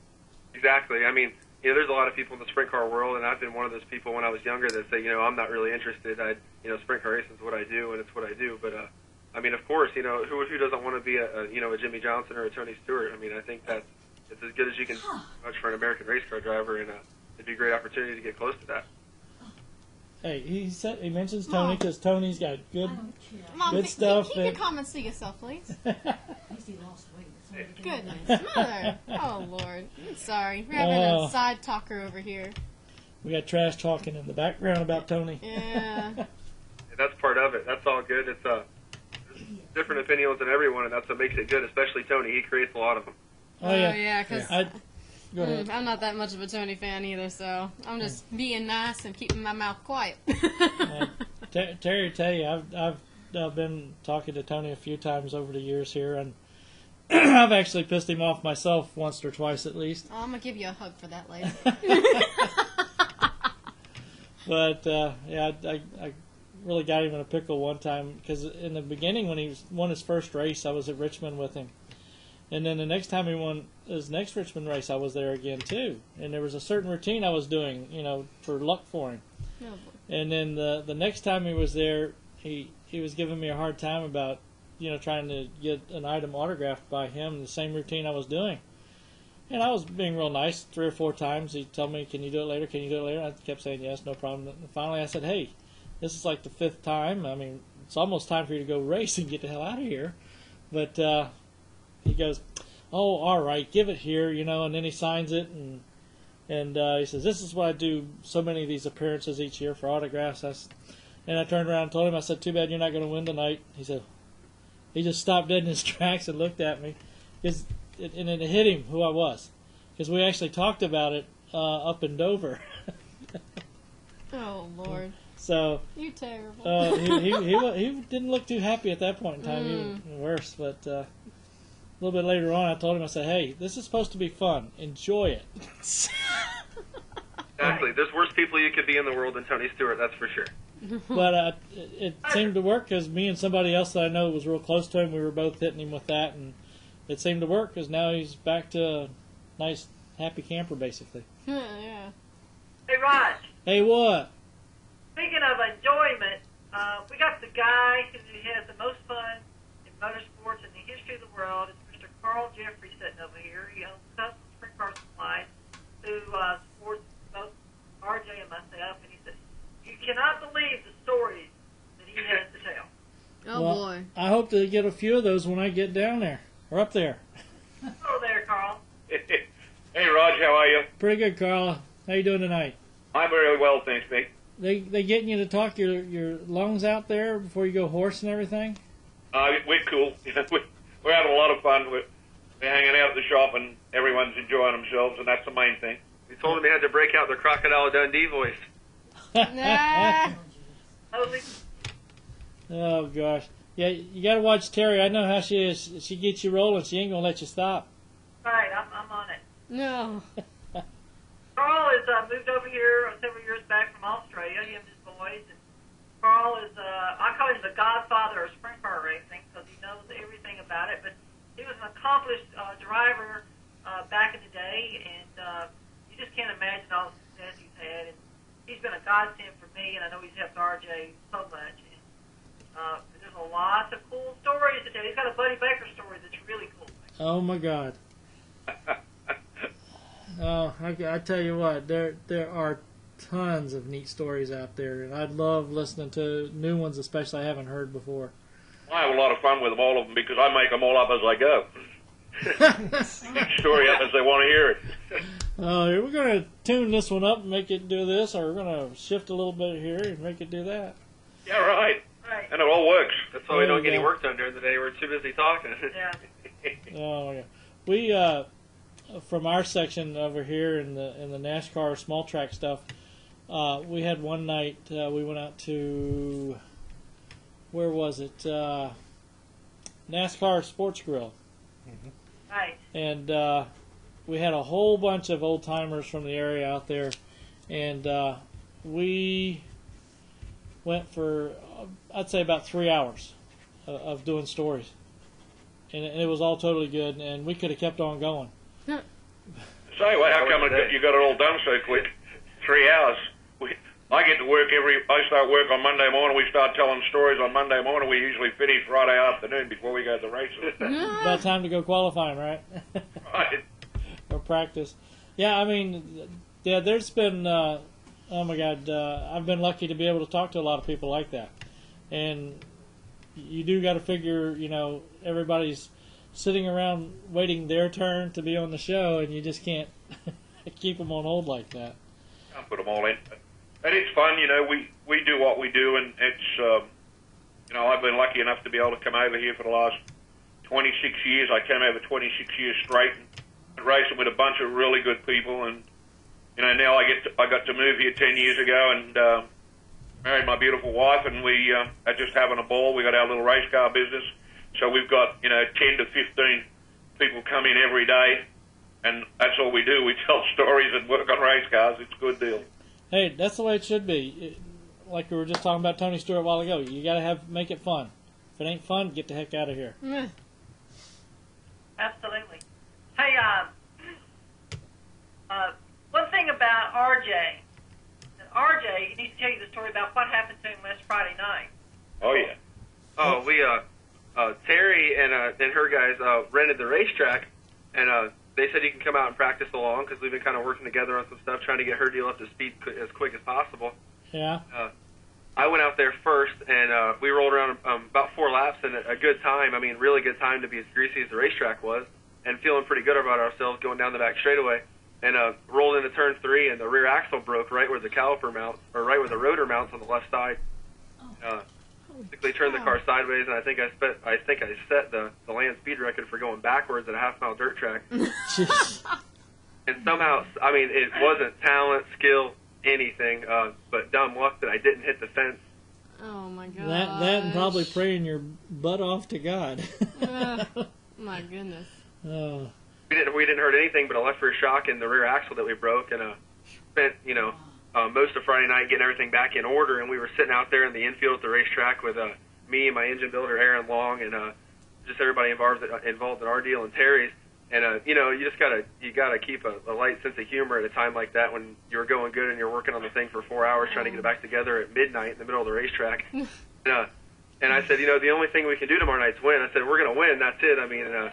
Exactly. I mean, you know, there's a lot of people in the sprint car world, and I've been one of those people when I was younger that say, you know, I'm not really interested. I, you know, sprint car racing is what I do, and it's what I do. But uh, I mean, of course, you know, who who doesn't want to be a, a you know a Jimmy Johnson or a Tony Stewart? I mean, I think that's it's as good as you can much for an American race car driver, and uh, it'd be a great opportunity to get close to that. Hey, he said he mentions Tony because Tony's got good, Mom, good stuff. Keep your comments to yourself, please. Goodness, mother! Oh Lord, I'm sorry. We're having uh, a side talker over here. We got trash talking in the background about Tony. Yeah. Yeah, that's part of it. That's all good. It's uh, different opinions than everyone, and that's what makes it good. Especially Tony, he creates a lot of them. Oh, yeah. Oh, yeah, cause yeah. Go ahead. I'm not that much of a Tony fan either, so I'm just being nice and keeping my mouth quiet. uh, Ter Terry, tell you, I've, I've, I've been talking to Tony a few times over the years here, and I've actually pissed him off myself once or twice at least. Oh, I'm going to give you a hug for that later. But, uh, yeah, I, I, I really got him in a pickle one time, because in the beginning when he was, won his first race, I was at Richmond with him. And then the next time he won his next Richmond race, I was there again, too. And there was a certain routine I was doing, you know, for luck for him. Oh, and then the the next time he was there, he, he was giving me a hard time about, you know, trying to get an item autographed by him, the same routine I was doing. And I was being real nice three or four times. He'd tell me, can you do it later? Can you do it later? I kept saying yes, no problem. And finally I said, hey, this is like the fifth time. I mean, it's almost time for you to go race and get the hell out of here. But uh, he goes, oh, all right, give it here, you know, and then he signs it. And and uh, he says, this is why I do so many of these appearances each year for autographs. I, and I turned around and told him, I said, too bad you're not going to win tonight. He said, he just stopped dead in his tracks and looked at me. His, It, and it hit him who I was, because we actually talked about it uh, up in Dover. Oh Lord! So you're terrible. uh, he, he he he didn't look too happy at that point in time. Mm. He was worse. But uh, a little bit later on, I told him, I said, "Hey, this is supposed to be fun. Enjoy it." Exactly. There's worse people you could be in the world than Tony Stewart. That's for sure. But uh, it, it seemed to work, because me and somebody else that I know was real close to him, we were both hitting him with that, and it seemed to work, because now he's back to a nice, happy camper, basically. Yeah. Hey, Rod. Hey, what? Speaking of enjoyment, uh, we got the guy who has the most fun in motorsports in the history of the world. It's Mister Carl Jeffrey sitting over here. He owns Custom Sprint Car Supply, who uh, supports both R J and myself. And he says, you cannot believe the stories that he has to tell. Oh, well, boy. I hope to get a few of those when I get down there. We're up there. Hello there, Carl. Hey, Raj, how are you? Pretty good, Carl. How you doing tonight? I'm very well, thanks, mate. They they getting you to talk your your lungs out there before you go horse and everything? Uh, we're cool. We're having a lot of fun. We're, we're hanging out at the shop, and everyone's enjoying themselves, and that's the main thing. We told them they had to break out their Crocodile Dundee voice. Nah. Oh, gosh. Yeah, you gotta watch Terry. I know how she is. She gets you rolling. She ain't gonna let you stop. Right, I'm I'm on it. No. Carl is uh, moved over here several years back from Australia. He and his boys. And Carl is uh, I call him the Godfather of sprint car racing because he knows everything about it. But he was an accomplished uh, driver uh, back in the day, and uh, you just can't imagine all the success he's had. And he's been a godsend for me, and I know he's helped R J so much. And, uh, there's a lot of cool stories to tell. He's got a Buddy Baker story that's really cool. Oh my God! Oh, I, I tell you what, there there are tons of neat stories out there, and I love listening to new ones, especially I haven't heard before. I have a lot of fun with them, all of them, because I make them all up as I go. Each story up as they want to hear it. Oh, uh, we're gonna tune this one up and make it do this, or we're gonna shift a little bit here and make it do that. Yeah, right. Right. And it all works. That's why we don't get any work done during the day. We're too busy talking. Yeah. Oh, yeah. We, uh, from our section over here in the in the NASCAR small track stuff, uh, we had one night uh, we went out to, where was it? Uh, NASCAR Sports Grill. Mm-hmm. Right. And uh, we had a whole bunch of old timers from the area out there, and uh, we went for, I'd say, about three hours of doing stories, and it was all totally good, and we could have kept on going. So well, how come you got it all done so quick? Three hours. We, I get to work every. I start work on Monday morning. We start telling stories on Monday morning. We usually finish Friday afternoon before we go to the races. About time to go qualifying, right? Right. Or practice. Yeah, I mean, yeah. There's been. Uh, oh my God, uh, I've been lucky to be able to talk to a lot of people like that. And you do got to figure, you know, everybody's sitting around waiting their turn to be on the show, and you just can't keep them on hold like that. I'll put them all in. And it's fun, you know, we, we do what we do, and it's, um, you know, I've been lucky enough to be able to come over here for the last twenty-six years. I came over twenty-six years straight and racing with a bunch of really good people, and, you know, now I get to, I got to move here ten years ago, and, um, married my beautiful wife, and we uh, are just having a ball. We got our little race car business, so we've got, you know, ten to fifteen people come in every day, and that's all we do. We tell stories and work on race cars. It's a good deal. Hey, that's the way it should be. It, like we were just talking about Tony Stewart a while ago, you got to have make it fun. If it ain't fun, get the heck out of here. Mm. Absolutely. Hey, uh, uh, one thing about R J. R J, he needs to tell you the story about what happened to him last Friday night. Oh, yeah. Oh, we, uh, uh, Terry and uh, and her guys uh, rented the racetrack, and uh, they said you can come out and practice along because we've been kind of working together on some stuff, trying to get her deal up to speed as quick as possible. Yeah. Uh, I went out there first, and uh, we rolled around um, about four laps in a good time. I mean, really good time to be as greasy as the racetrack was, and feeling pretty good about ourselves going down the back straightaway. And uh, rolled into turn three, and the rear axle broke right where the caliper mounts, or right where the rotor mounts on the left side. Uh, basically turned the car sideways, and I think I spent, I think I set the, the land speed record for going backwards at a half mile dirt track. And somehow, I mean, it wasn't talent, skill, anything, uh, but dumb luck that I didn't hit the fence. Oh my god! That that and probably praying your butt off to God. uh, my goodness. Oh. We didn't, we didn't hurt anything but a left rear shock and the rear axle that we broke, and uh, spent, you know, uh, most of Friday night getting everything back in order, and we were sitting out there in the infield at the racetrack with uh, me and my engine builder, Aaron Long, and uh, just everybody involved involved in our deal and Terry's, and, uh, you know, you just got to you gotta keep a, a light sense of humor at a time like that when you're going good and you're working on the thing for four hours trying to get it back together at midnight in the middle of the racetrack. and, uh, and I said, you know, the only thing we can do tomorrow night's win. I said, we're going to win, that's it. I mean, uh,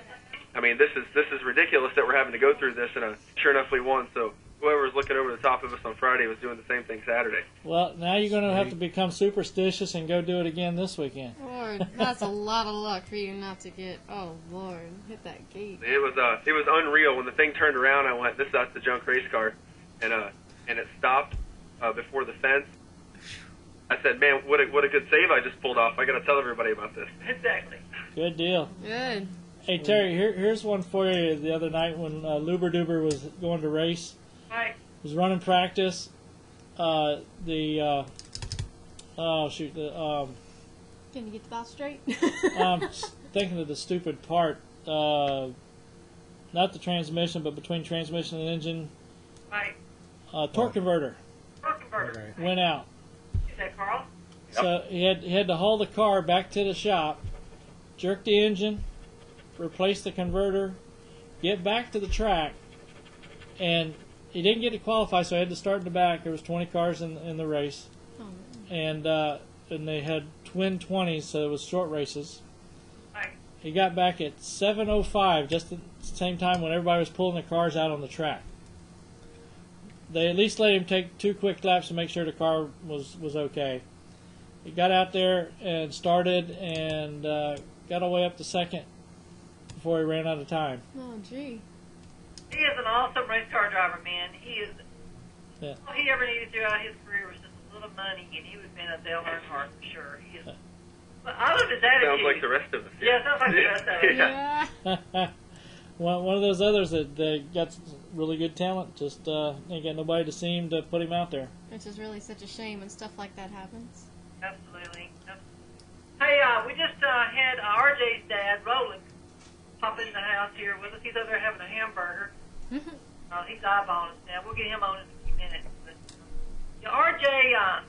I mean, this is this is ridiculous that we're having to go through this, and uh, sure enough, we won. So whoever was looking over the top of us on Friday was doing the same thing Saturday. Well, now you're going to have to become superstitious and go do it again this weekend. Lord, that's a lot of luck for you not to get. Oh Lord, hit that gate. It was uh, it was unreal when the thing turned around. I went, this is the junk race car, and uh, and it stopped uh, before the fence. I said, man, what a what a good save I just pulled off. I got to tell everybody about this. Exactly. Good deal. Good. Hey, Terry, here, here's one for you the other night when uh, Luber Duber was going to race. Hi. He was running practice. Uh, the, uh, oh, shoot. The, um, Can you get the ball straight? I'm thinking of the stupid part. Uh, not the transmission, but between transmission and engine. Hi. Uh, torque oh. converter. Torque converter. Went out. Is that Carl? Yep. So he had, he had to haul the car back to the shop, jerk the engine, replace the converter, get back to the track, and he didn't get to qualify, so he had to start in the back. There was twenty cars in, in the race, oh, and uh, and they had twin twenties, so it was short races. Hi. He got back at seven oh five, just at the same time when everybody was pulling the cars out on the track. They at least let him take two quick laps to make sure the car was, was okay. He got out there and started and uh, got all the way up to second before he ran out of time. Oh, gee. He is an awesome race car driver, man. He is. Yeah. All he ever needed throughout his career was just a little money, and he would have been a Dale Earnhardt for sure. He is. Yeah. But I love his attitude. Sounds like the rest of us. Yeah, sounds like the rest of us. Yeah. yeah. One, one of those others that, that got really good talent, just uh, ain't got nobody to see him to put him out there. Which is really such a shame when stuff like that happens. Absolutely. Absolutely. Hey, uh, we just uh, had uh, R J's dad, Roland, pop in the house here with us. He's over there having a hamburger. uh, he's eyeballing us now. We'll get him on in a few minutes. But, yeah, R J, uh,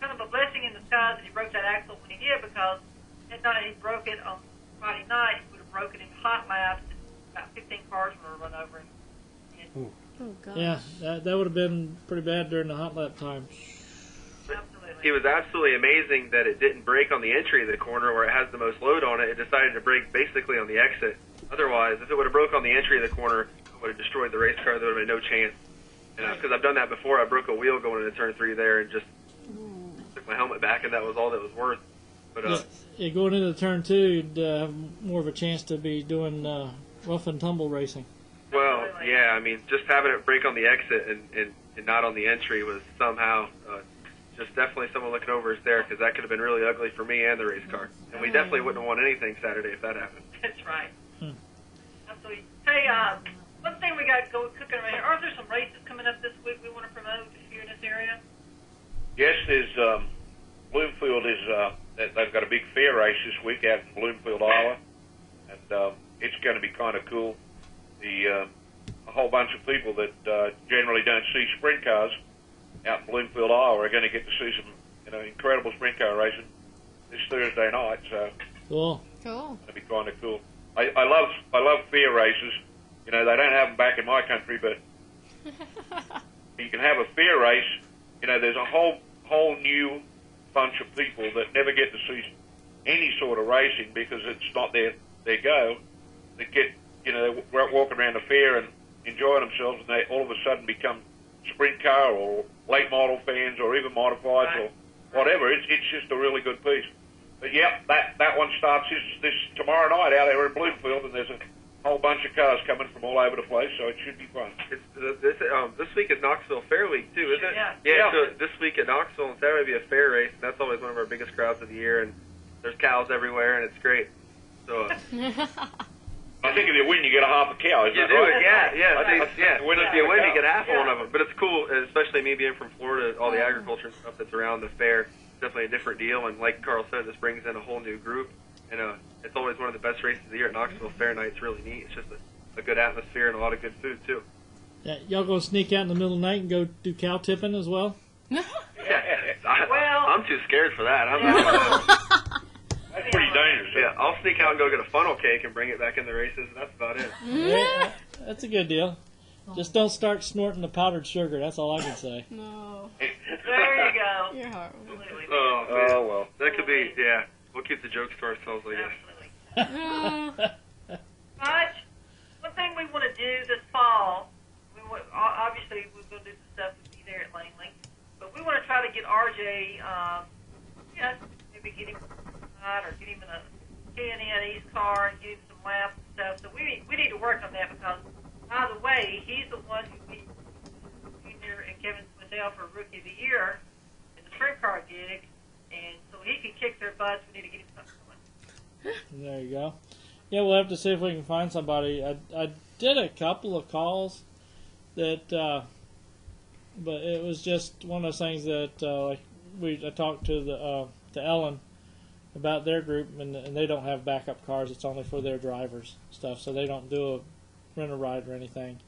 kind of a blessing in disguise that he broke that axle when he did, because that night he broke it on Friday night, he would have broken him hot laps. About fifteen cars would have run over him. And, oh, gosh. Yeah, that, that would have been pretty bad during the hot lap time. It was absolutely amazing that it didn't break on the entry of the corner where it has the most load on it. It decided to break basically on the exit. Otherwise, if it would have broke on the entry of the corner, it would have destroyed the race car. There would have been no chance. Because I've done that before. I broke a wheel going into turn three there and just took my helmet back, and that was all that was worth. But uh, yeah, going into turn two, you'd uh, have more of a chance to be doing uh, rough and tumble racing. Well, yeah, I mean, just having it break on the exit and, and, and not on the entry was somehow uh, – just definitely someone looking over us there, because that could have been really ugly for me and the race car. And we definitely wouldn't have won anything Saturday if that happened. That's right. Hmm. Absolutely. Hey, uh, one thing we got going cooking around here, are there some races coming up this week we want to promote if you're in this area? Yes, there's um, Bloomfield is, uh, they've got a big fair race this week out in Bloomfield, Iowa. And um, it's going to be kind of cool. The uh, a whole bunch of people that uh, generally don't see sprint cars out in Bloomfield, Iowa, are going to get to see some, you know, incredible sprint car racing this Thursday night. So cool, cool. That'd be kind of cool. I, I love, I love fair races. You know, they don't have them back in my country, but you can have a fair race. You know, there's a whole, whole new bunch of people that never get to see any sort of racing because it's not their their go. They get, you know, they're out walking around the fair and enjoying themselves, and they all of a sudden become sprint car or late model fans or even modifieds right. or whatever. It's it's just a really good piece. But yep, that that one starts this this tomorrow night out there in Bloomfield, and there's a whole bunch of cars coming from all over the place, so it should be fun. It's, uh, this um, this week is Knoxville Fair Week too, isn't it? Yeah. Yeah. yeah. So this week at Knoxville on Saturday will be a fair race, and that's always one of our biggest crowds of the year. And there's cows everywhere, and it's great. So. Uh, I think if you win, you get a half a cow. Isn't you that do, right? yeah, yeah. I think, I think yeah. Win yeah. If you win, you get a half yeah. one of them. But it's cool, especially me being from Florida, all the mm. agriculture and stuff that's around the fair. Definitely a different deal, and like Carl said, this brings in a whole new group, and uh, it's always one of the best races of the year at Knoxville Fair Night. It's really neat. It's just a, a good atmosphere and a lot of good food too. Yeah, y'all gonna sneak out in the middle of the night and go do cow tipping as well? yeah, I, well, I'm too scared for that. I'm not gonna, that's pretty dangerous. Yeah, I'll sneak out and go get a funnel cake and bring it back in the races, and that's about it. Yeah, that's a good deal. Just don't start snorting the powdered sugar. That's all I can say. No. There you go. Your heart was really oh, man. oh, well. That could be, yeah. We'll keep the jokes to ourselves, I guess. Absolutely. Raj, one thing we want to do this fall, we want, obviously we're going to do some stuff with you there at Langley, but we want to try to get R J, um, you know, maybe get him out or get him in a K and N East car and give him some laps and stuff. So we, we need to work on that because... By the way, he's the one who beat Junior and Kevin Swindell for Rookie of the Year in the sprint car gig, and so he can kick their butts. We need to get him something going. There you go. Yeah, we'll have to see if we can find somebody. I, I did a couple of calls that, uh, but it was just one of those things that uh, like we I talked to the uh, to Ellen about their group, and, and they don't have backup cars. It's only for their drivers stuff, so they don't do a rent a ride or anything.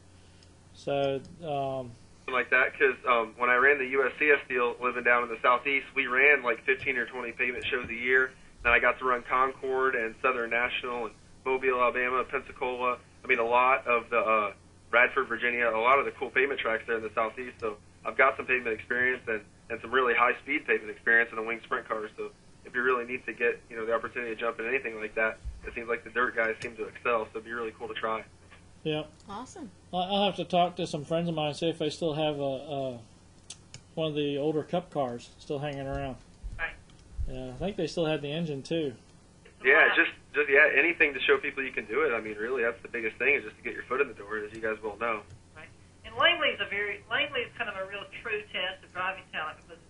So, um... like that, because um, when I ran the U S C S deal living down in the southeast, we ran like fifteen or twenty pavement shows a year. Then I got to run Concord and Southern National and Mobile, Alabama, Pensacola. I mean, a lot of the uh, Radford, Virginia, a lot of the cool pavement tracks there in the southeast. So I've got some pavement experience and, and some really high-speed pavement experience in a winged sprint car. So if you really need to get, you know, the opportunity to jump in anything like that, it seems like the dirt guys seem to excel. So it'd be really cool to try. Yeah. Awesome. I'll have to talk to some friends of mine and see if they still have a, a one of the older Cup cars still hanging around. Right. Yeah, I think they still had the engine too. Yeah, just just yeah, anything to show people you can do it. I mean, really, that's the biggest thing is just to get your foot in the door, as you guys well know. Right. And Langley's a very Langley's kind of a real true test of driving talent because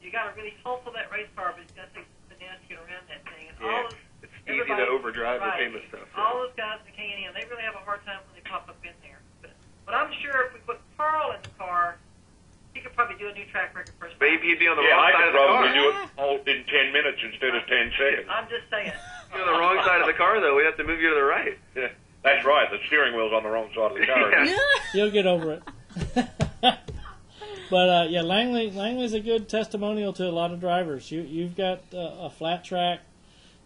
you got to really hold for that race car, but you got to take the nasty around that thing. And yeah. all those, it's easy to overdrive right. the pavement stuff. Yeah. All those guys in the K and N, they really have a hard time. Pop up in there, but, but I'm sure if we put Carl in the car, he could probably do a new track record first. Maybe he'd be on the yeah, wrong I side of the car. Yeah, I could probably do it all in ten minutes instead of ten seconds. I'm just saying. You're on the wrong side of the car, though. We have to move you to the right. Yeah, that's right. The steering wheel's on the wrong side of the car. Yeah. You'll get over it. But uh, yeah, Langley Langley's a good testimonial to a lot of drivers. You you've got uh, a flat track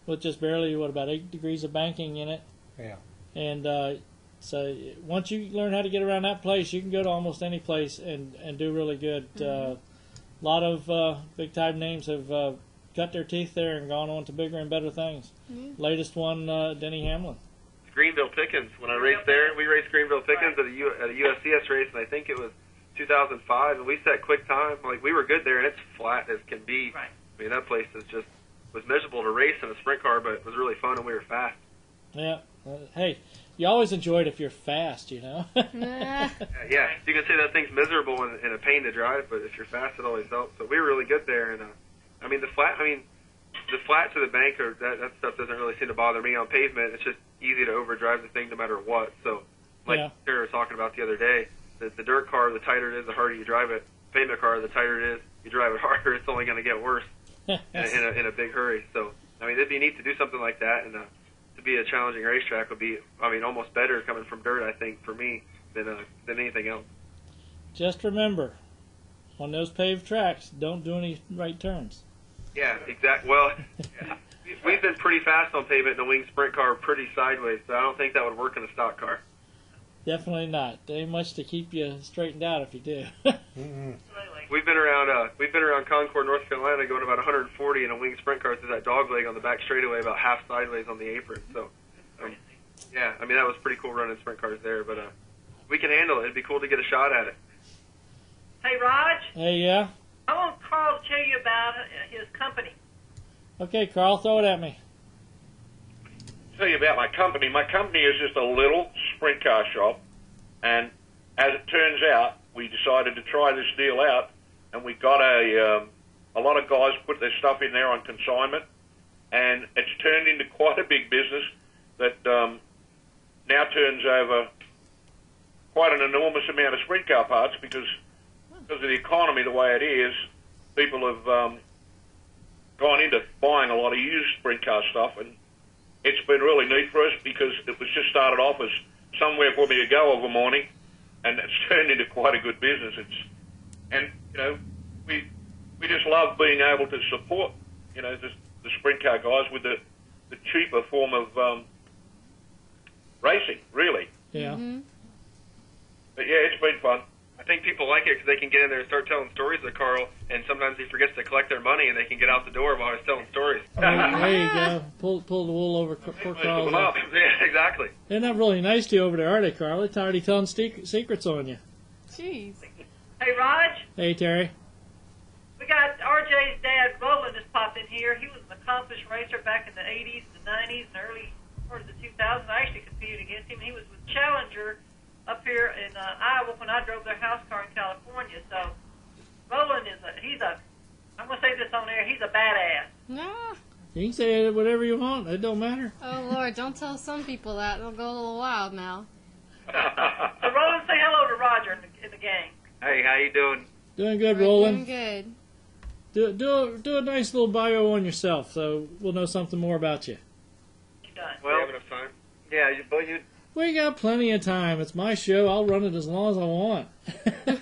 with just barely what about eight degrees of banking in it. Yeah, and. Uh, So once you learn how to get around that place, you can go to almost any place and, and do really good. A mm-hmm. uh, lot of uh, big-time names have uh, cut their teeth there and gone on to bigger and better things. Mm-hmm. Latest one, uh, Denny Hamlin. Greenville Pickens. When I raced there, we raced Greenville Pickens right. at, a U, at a U S C S race, and I think it was two thousand five, and we set quick time. Like, we were good there, and it's flat as can be. Right. I mean, that place is just was miserable to race in a sprint car, but it was really fun, and we were fast. Yeah. Uh, hey. You always enjoy it if you're fast, you know? yeah. yeah, you can say that thing's miserable and, and a pain to drive, but if you're fast, it always helps. But we were really good there. And uh, I mean, the flat I mean, the flat to the bank, or that, that stuff doesn't really seem to bother me on pavement. It's just easy to overdrive the thing no matter what. So like yeah. Terry was talking about the other day, the, the dirt car, the tighter it is, the harder you drive it. Pavement car, the tighter it is, you drive it harder, it's only going to get worse in, a, in, a, in a big hurry. So, I mean, it'd be neat to do something like that. And uh, be a challenging racetrack would be, I mean, almost better coming from dirt, I think, for me than uh, than anything else. Just remember, on those paved tracks, don't do any right turns. Yeah, exactly. Well, yeah. We've been pretty fast on pavement in a winged sprint car, pretty sideways, so I don't think that would work in a stock car. Definitely not. There ain't much to keep you straightened out if you do. mm-hmm. We've been around uh, we've been around Concord, North Carolina, going about one forty in a winged sprint car through that dog leg on the back straightaway, about half sideways on the apron. So, um, yeah, I mean, that was pretty cool running sprint cars there. But uh, we can handle it. It'd be cool to get a shot at it. Hey, Raj. Hey, yeah. I want Carl to tell you about his company. Okay, Carl, throw it at me. I'll tell you about my company. My company is just a little sprint car shop, and as it turns out, we decided to try this deal out, and we got a um, a lot of guys put their stuff in there on consignment, and it's turned into quite a big business that um, now turns over quite an enormous amount of sprint car parts because. Because of the economy the way it is, people have um, gone into buying a lot of used sprint car stuff, and it's been really neat for us because it was just started off as somewhere for me to go of a morning, and it's turned into quite a good business. It's, and, you know, we we just love being able to support, you know, the, the sprint car guys with the, the cheaper form of um, racing, really. Yeah. Mm-hmm. But, yeah, it's been fun. I think people like it because they can get in there and start telling stories to Carl, and sometimes he forgets to collect their money, and they can get out the door while he's telling stories. Oh, there you go. Pull, pull the wool over poor Carl. Yeah, exactly. They're not really nice to you over there, are they, Carl? They're already telling ste- secrets on you. Jeez. Hey, Raj. Hey, Terry. We got R J's dad, Roland, has popped in here. He was an accomplished racer back in the eighties, the nineties, and early part of the two thousands. I actually competed against him. He was with Challenger up here in uh, Iowa when I drove their house car in California. So Roland is a, he's a, I'm going to say this on air, he's a badass. Nah. You can say whatever you want. It don't matter. Oh, Lord, don't tell some people that. They'll go a little wild now. So Roland, say hello to Roger in the, in the gang. Hey, how you doing? Doing good, We're Roland. Doing good. Do, do, do a nice little bio on yourself so we'll know something more about you. You're done. Well, we have enough time. Yeah, you, but you... We got plenty of time. It's my show. I'll run it as long as I want.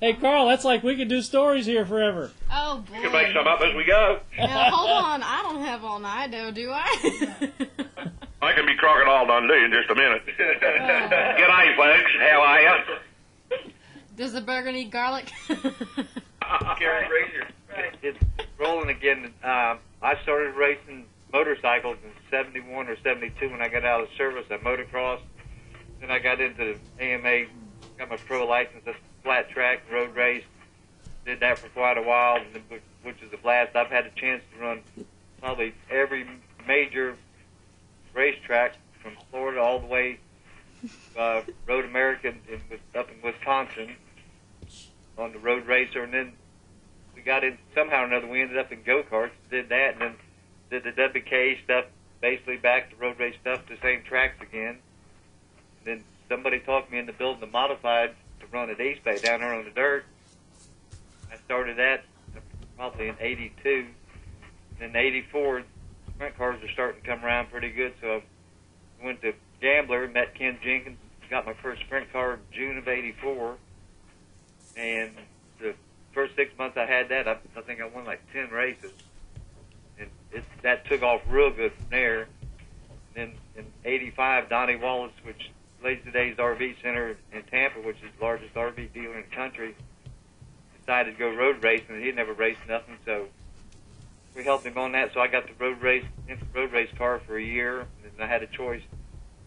Hey, Carl, that's like we could do stories here forever. Oh, boy. We can make some up as we go. Now, hold on. I don't have all night, though, do I? I can be Crocodile Dundee in just a minute. Uh, G'day, folks. How are you? Does the burger need garlic? Gary Razor. Right. It's Rolling again. Uh, I started racing motorcycles in seventy-one or seventy-two when I got out of the service. I motocrossed. Then I got into the A M A, got my pro license, a flat track, road race. Did that for quite a while, which is a blast. I've had a chance to run probably every major racetrack from Florida all the way uh, Road America in, up in Wisconsin on the road racer. And then we got in, somehow or another, we ended up in go-karts, did that, and then did the W K stuff, basically back to road race stuff, the same tracks again. And then somebody talked me into building the modified to run at East Bay down there on the dirt. I started that probably in eighty-two. And in eighty-four, sprint cars were starting to come around pretty good. So I went to Gambler, met Ken Jenkins, got my first sprint car in June of eighty-four. And the first six months I had that, I, I think I won like ten races. And it, that took off real good from there. Then in eighty-five, Donnie Wallace, which leads today's R V center in Tampa, which is the largest R V dealer in the country, decided to go road racing, and he'd never raced nothing, so we helped him on that. So I got the road race road race car for a year, and I had a choice,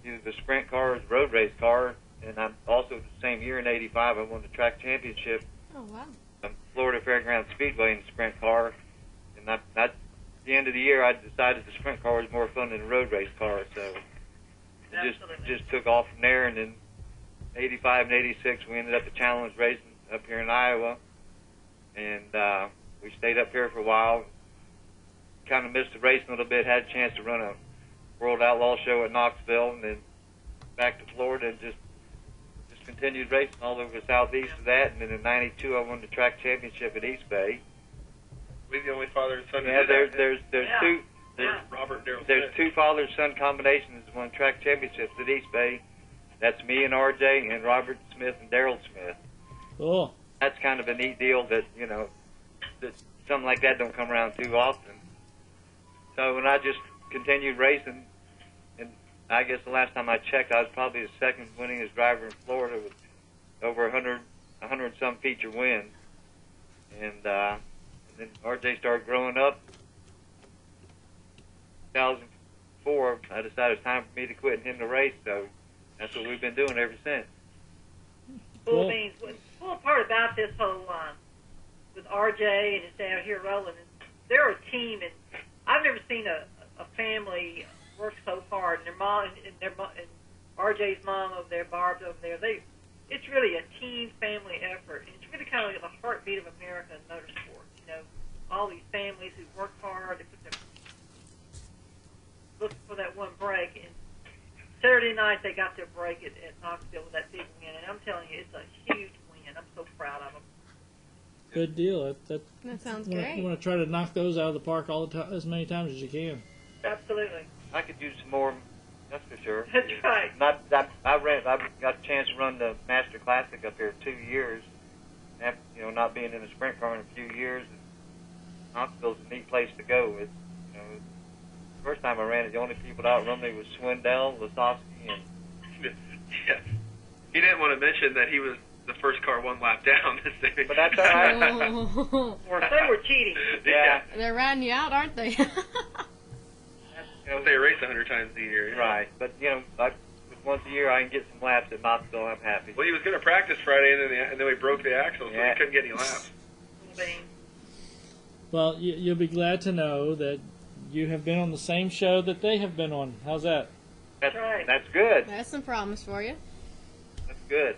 either the sprint car or the road race car. And I'm also the same year in eighty-five, I won the track championship. Oh, wow. On Florida Fairgrounds Speedway in the sprint car, and I, I At the end of the year, I decided the sprint car was more fun than a road race car, so it just, just took off from there. And then eighty-five and eighty-six, we ended up at Challenge Racing up here in Iowa, and uh, we stayed up here for a while. Kind of missed the race a little bit, had a chance to run a World Outlaw show at Knoxville, and then back to Florida and just, just continued racing all over the southeast of that. And then in ninety-two, I won the track championship at East Bay. We're the only father and son. Yeah, there's there's there's yeah. two there's, yeah. Robert Darryl there's Smith. Two father and son combinations that won track championships at East Bay. That's me and R J and Robert Smith and Darryl Smith. Cool. That's kind of a neat deal that you know that something like that don't come around too often. So when I just continued racing, and I guess the last time I checked, I was probably the second winningest driver in Florida with over a hundred a hundred some feature wins. And, uh, and then R J started growing up. two thousand four, I decided it's time for me to quit and him to race, so that's what we've been doing ever since. Cool beans. What's cool part about this whole, uh, with R J and his dad here, Roland, they're a team, and I've never seen a, a family work so hard, and their mom, and their and R J's mom over there, Barb's over there, they, it's really a team family effort, and it's really kind of like the heartbeat of America in motorsports, you know, all these families who work hard, they put their, looking for that one break, and Saturday night they got their break at, at Knoxville with that big win, and I'm telling you, it's a huge win. I'm so proud of them. Good deal. That, that, that sounds you wanna, great. You want to try to knock those out of the park all the time, as many times as you can. Absolutely. I could use some more. That's for sure. That's right. Not I, I ran. I got a chance to run the Master Classic up here two years. After, you know, not being in a sprint car in a few years, Knoxville's a neat place to go. It's, you know, the first time I ran it, the only people that outrun me was Swindell, Lasofsky, and yeah. He didn't want to mention that he was the first car one lap down. But that's all right. Oh. They were cheating. Yeah. They're riding you out, aren't they? You know, they race a hundred times a year. Yeah. Right, but you know, I, once a year I can get some laps at Knoxville. I'm happy. Well, he was going to practice Friday, and then the, and then we broke the axle, so yeah. He couldn't get any laps. Well, you, you'll be glad to know that you have been on the same show that they have been on. How's that? That's right. That's good. That's some promise for you. That's good.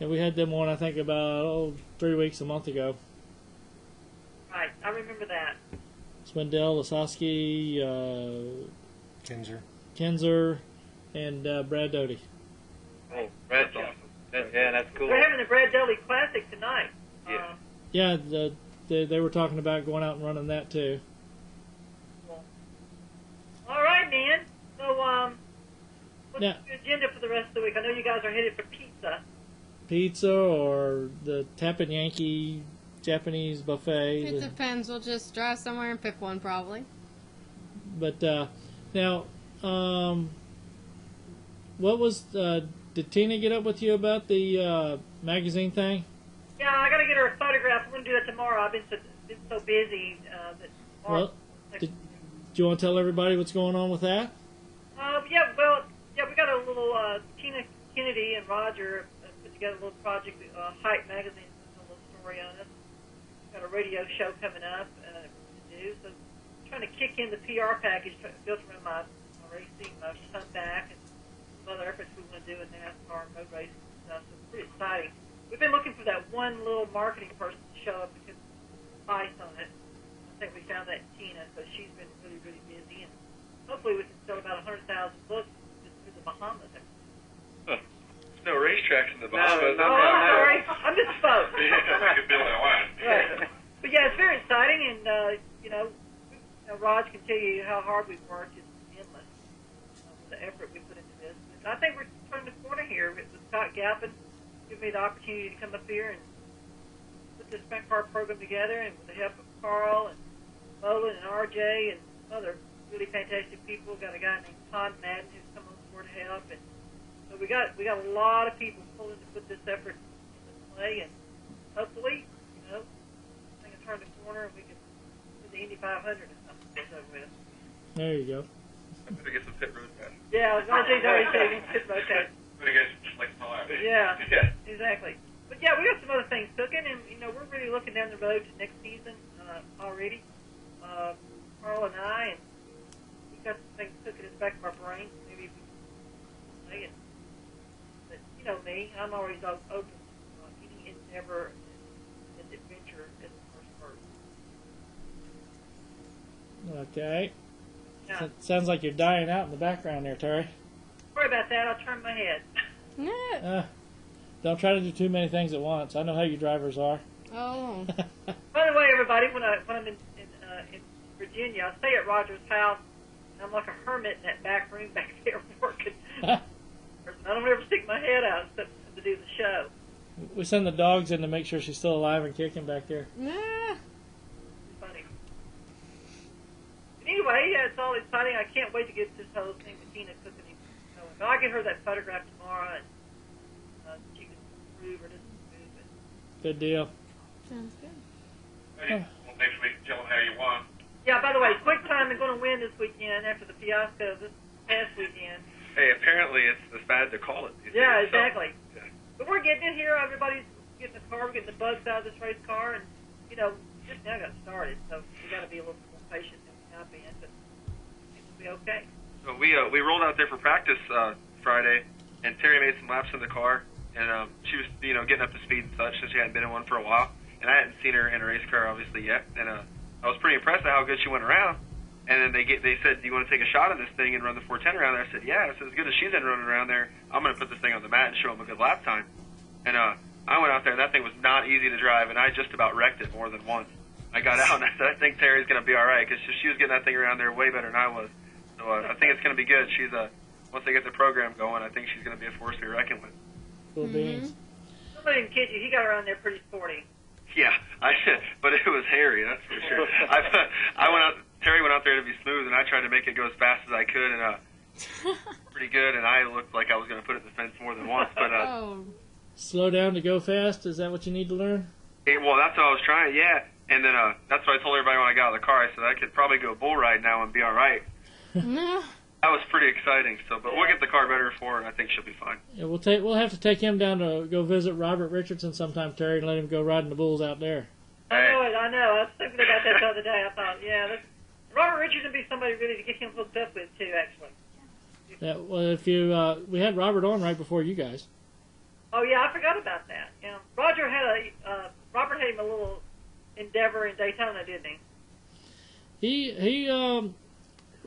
And we had them on, I think, about oh, three weeks, a month ago. Right, I remember that. Swindell, Lasofsky, uh, Kinzer, Kinzer, and uh, Brad Doty. Oh, Brad's awesome. That's, yeah, that's cool. We're having the Brad Doty Classic tonight. Yeah, uh, yeah. The, the, they were talking about going out and running that too. Cool. All right, man. So, um, what's now, your agenda for the rest of the week? I know you guys are headed for pizza. Pizza or the Tappan Yankee Japanese buffet. It depends. We'll just drive somewhere and pick one, probably. But uh, now, um, what was? Uh, did Tina get up with you about the uh, magazine thing? Yeah, I gotta get her a photograph. I'm gonna do that tomorrow. I've been so, been so busy. Uh, that well, did, do you want to tell everybody what's going on with that? Uh, yeah. Well, yeah, we got a little uh, Tina Kennedy and Roger put together a little project, uh, Hype Magazine, a little story on it. Got a radio show coming up uh, to do, so I'm trying to kick in the P R package built around my, my racing, my son back, and some other efforts we want to do in NASCAR and road racing and stuff. So it's pretty exciting. We've been looking for that one little marketing person to show up because advice on it. I think we found that Tina, so she's been really, really busy, and hopefully we can sell about one hundred thousand books just through the Bahamas. Huh. No racetracks in the Bahamas. No, no, oh, I'm sorry. I misspoke. Yeah, we could build a line. Right. But yeah, it's very exciting, and uh, you know, Raj can tell you how hard we've worked. It's endless, uh, the effort we put into this. And I think we're turning the corner here with Scott Gappin giving me the opportunity to come up here and put this sprint car program together, and with the help of Carl and Roland and R J and some other really fantastic people. We've got a guy named Todd Madden who's come on board to help, and so we got we got a lot of people pulling to put this effort into play, and hopefully, you know, I can turn the corner and we can do the Indy five hundred and something over with. There you go. I'm gonna get some pit road passes. Yeah, R J's already taking pit road passes. I'm gonna get some like small hours. Yeah, yeah, exactly. But yeah, we got some other things cooking, and you know, we're really looking down the road to next season uh, already. Uh, Carl and I, and we got some things cooking in the back of our brain. Maybe if we play it. You know me, I'm always open to uh, any endeavor and adventure as the first person. Okay. Yeah. So sounds like you're dying out in the background there, Terry. Don't worry about that, I'll turn my head. uh, don't try to do too many things at once. I know how you drivers are. Oh. By the way, everybody, when, I, when I'm in, in, uh, in Virginia, I stay at Roger's house, and I'm like a hermit in that back room back there working. I don't ever stick my head out except to do the show. We send the dogs in to make sure she's still alive and kicking back there. Nah. Funny. But anyway, yeah, it's all exciting. I can't wait to get this whole thing with Tina cooking. But I'll get her that photograph tomorrow, and uh, she can prove or doesn't prove it. Good deal. Sounds good. Hey, well, next week, tell them how you won. Yeah, by the way, Quick Time is going to win this weekend after the fiasco this past weekend. Hey, apparently it's as bad to call it. Yeah, days, exactly. So, yeah. But we're getting it here. Everybody's getting the car. We're getting the bugs out of this race car. And, you know, just now got started. So we got to be a little more patient than we have been. But it'll be okay. So we, uh, we rolled out there for practice uh, Friday, and Terry made some laps in the car. And um, she was, you know, getting up to speed and such, since she hadn't been in one for a while. And I hadn't seen her in a race car, obviously, yet. And uh, I was pretty impressed at how good she went around. And then they get, they said, "Do you want to take a shot at this thing and run the four ten around there?" I said, "Yeah." I said, "As good as she's been running around there, I'm going to put this thing on the mat and show them a good lap time." And uh, I went out there, and that thing was not easy to drive, and I just about wrecked it more than once. I got out, and I said, "I think Terry's going to be all right," because she was getting that thing around there way better than I was. So uh, I think it's going to be good. She's a uh, once they get the program going, I think she's going to be a force to be reckoned with. Cool beans. Mm-hmm. Somebody didn't kid you. He got around there pretty sporty. Yeah, I did, but it was hairy, that's for sure. I, I went out. Terry went out there to be smooth, and I tried to make it go as fast as I could, and uh, pretty good. And I looked like I was going to put it in the fence more than once. But uh, oh. Slow down to go fast. Is that what you need to learn? It, well, that's what I was trying. Yeah, and then uh, that's what I told everybody when I got out of the car. I said I could probably go bull ride now and be all right. That was pretty exciting. So, but we'll get the car better for her, and I think she'll be fine. Yeah, we'll take. We'll have to take him down to go visit Robert Richardson sometime, Terry, and let him go riding the bulls out there. I know it. I know. I was thinking about that the other day. I thought, yeah. That's Robert Richardson would be somebody really to get him hooked up with too, actually. Yeah, well, if you uh, we had Robert on right before you guys. Oh yeah, I forgot about that. Yeah, Roger had a uh, Robert had him a little endeavor in Daytona, didn't he? He he um,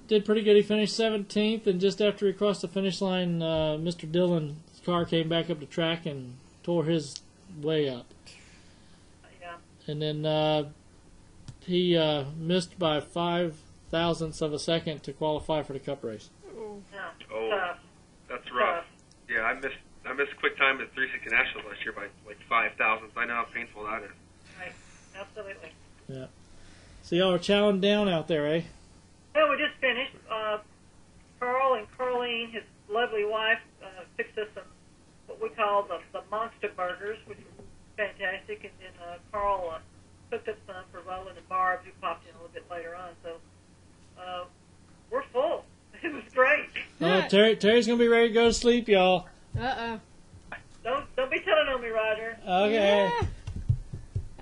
did pretty good. He finished seventeenth, and just after he crossed the finish line, uh, Mister Dillon's car came back up the track and tore his way up. Yeah. And then. Uh, He uh, missed by five thousandths of a second to qualify for the Cup race. Oh, that's rough. Yeah, I missed I missed quick time at three sixty Nationals last year by like five thousandths. I know how painful that is. Right, absolutely. Yeah. So y'all are chowing down out there, eh? Well, we just finished. Uh, Carl and Carleen, his lovely wife, uh, fixed us some what we call the, the monster burgers, which were fantastic, and then uh, Carl. Uh, cooked up some for Roland and Barb, who popped in a little bit later on. So uh, we're full. It was great. Well, Terry, Terry's going to be ready to go to sleep, y'all. Uh-oh. Don't, don't be telling on me, Roger. Okay. Yeah.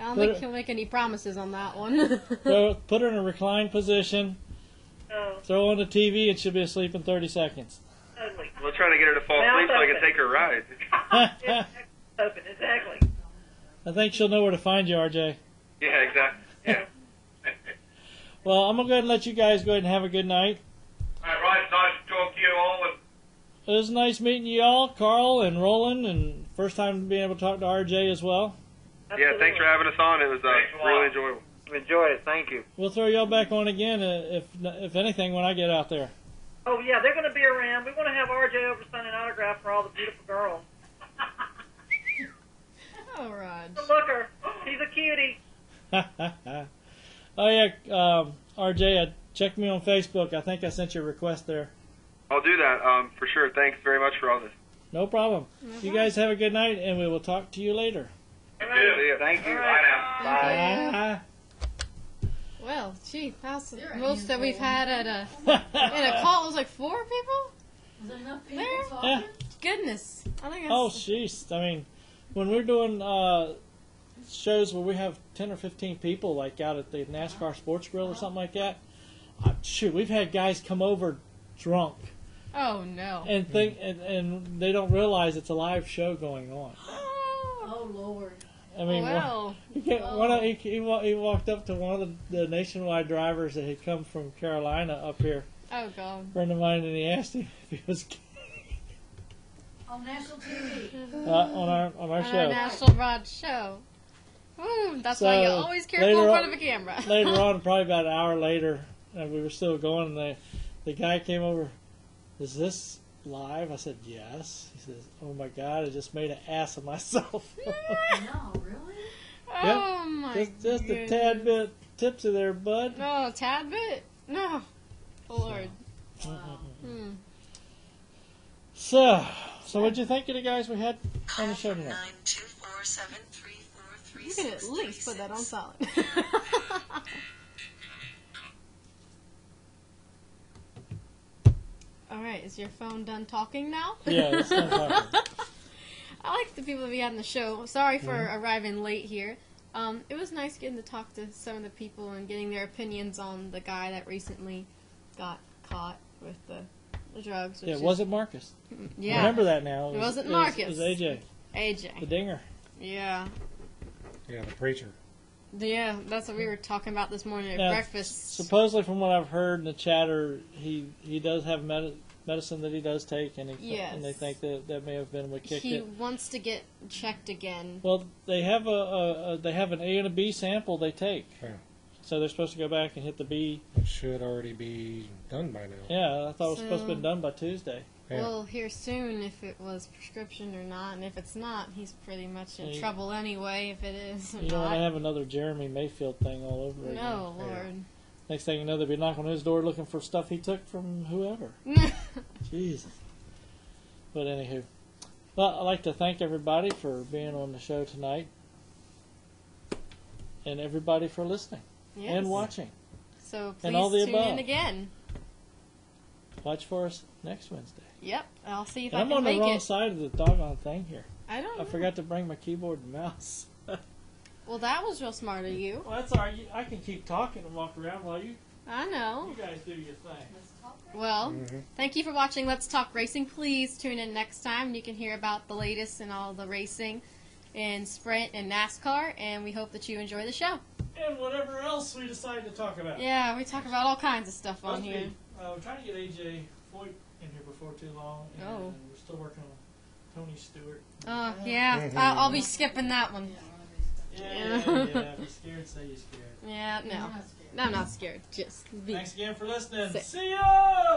I don't put think he'll make any promises on that one. Put her in a reclined position. Oh. Throw on the T V and she'll be asleep in thirty seconds. Totally. We're trying to get her to fall asleep so I can take her ride. It's open, exactly. I think she'll know where to find you, R J. Yeah, exactly. Yeah. Well, I'm going to go ahead and let you guys go ahead and have a good night. All right, Ryan, nice to talk to you all. And it was nice meeting you all, Carl and Roland, and first time being able to talk to R J as well. Absolutely. Yeah, thanks for having us on. It was uh, really enjoyable. Enjoyed it. Thank you. We'll throw y'all back on again, if if anything, when I get out there. Oh, yeah, they're going to be around. We want to have R J over signing an autograph for all the beautiful girls. All right. He's a looker. He's a cutie. Oh yeah, um, R J, uh, check me on Facebook. I think I sent you a request there. I'll do that um, for sure. Thanks very much for all this. No problem. Mm-hmm. You guys have a good night, and we will talk to you later. All right. See you. Thank you. Right. Bye. Bye. Bye. Well, gee, that's the most that we've had at a in a call. It was like four people. Was there enough people there? Talking? Yeah. Goodness. I think. Oh, jeez. I mean, when we're doing. Uh, shows where we have ten or fifteen people like out at the NASCAR Sports Grill or something like that. Uh, shoot, we've had guys come over drunk. Oh, no. And think and, and they don't realize it's a live show going on. Oh, Lord. I mean, wow. one, he, came, oh. one of, he, he walked up to one of the, the Nationwide drivers that had come from Carolina up here. Oh, God. Friend of mine, and he asked him if he was gay. On national T V. Uh, on our, on our on show. On our National Rod show. Woo, that's so why you always careful in front of a camera. Later on, probably about an hour later, and we were still going, and the, the guy came over, "Is this live?" I said, "Yes." He says, "Oh, my God, I just made an ass of myself." No, really? Yep. Oh, my God. Just, just a tad bit tipsy there, bud. No, a tad bit? No. Lord. So, wow. Hmm. so, so what did you think of the guys we had on the show tonight? nine two four seven three four three You can at least put that on silent. Alright, is your phone done talking now? Yeah, it's done talking. I like the people that we had on the show. Sorry for mm-hmm. arriving late here. Um, it was nice getting to talk to some of the people and getting their opinions on the guy that recently got caught with the, the drugs. Yeah, it wasn't Marcus. Yeah. Remember that now. It, was, it wasn't Marcus. It was, it was A J. A J. The dinger. Yeah. Yeah, the preacher. Yeah, that's what we were talking about this morning at now, breakfast. Supposedly, from what I've heard in the chatter, he, he does have med medicine that he does take, and, he, yes. and they think that that may have been what kicked he it. He wants to get checked again. Well, they have a, a, a they have an A and a B sample they take, yeah. so they're supposed to go back and hit the B. It should already be done by now. Yeah, I thought so, it was supposed to be done by Tuesday. Yeah. We'll hear soon if it was prescription or not, and if it's not, he's pretty much in yeah. trouble anyway if it is or you not. You don't have another Jeremy Mayfield thing all over no, again. No, Lord. Yeah. Next thing you know, they'll be knocking on his door looking for stuff he took from whoever. Jesus. But anywho, well, I'd like to thank everybody for being on the show tonight, and everybody for listening yes. and watching. So please and all the tune above. in again. Watch for us next Wednesday. Yep, I'll see if and I I'm can make it. I'm on the wrong it. side of the doggone thing here. I don't know. I forgot to bring my keyboard and mouse. Well, that was real smart of you. Well, that's all right. I can keep talking and walk around while you... I know. You guys do your thing. Let's talk racing. Well, mm-hmm. thank you for watching Let's Talk Racing. Please tune in next time. You can hear about the latest in all the racing and Sprint and NASCAR, and we hope that you enjoy the show. And whatever else we decide to talk about. Yeah, we talk about all kinds of stuff on okay. here. Uh, we're trying to get A J Foyt in here before too long, and oh. we're still working on Tony Stewart. Oh, uh, yeah. I'll, I'll be skipping that one. Yeah, yeah, yeah. Be scared, say you're scared. Yeah, no. I'm not scared. No, I'm not scared. Just be. Thanks again for listening. Sick. See ya!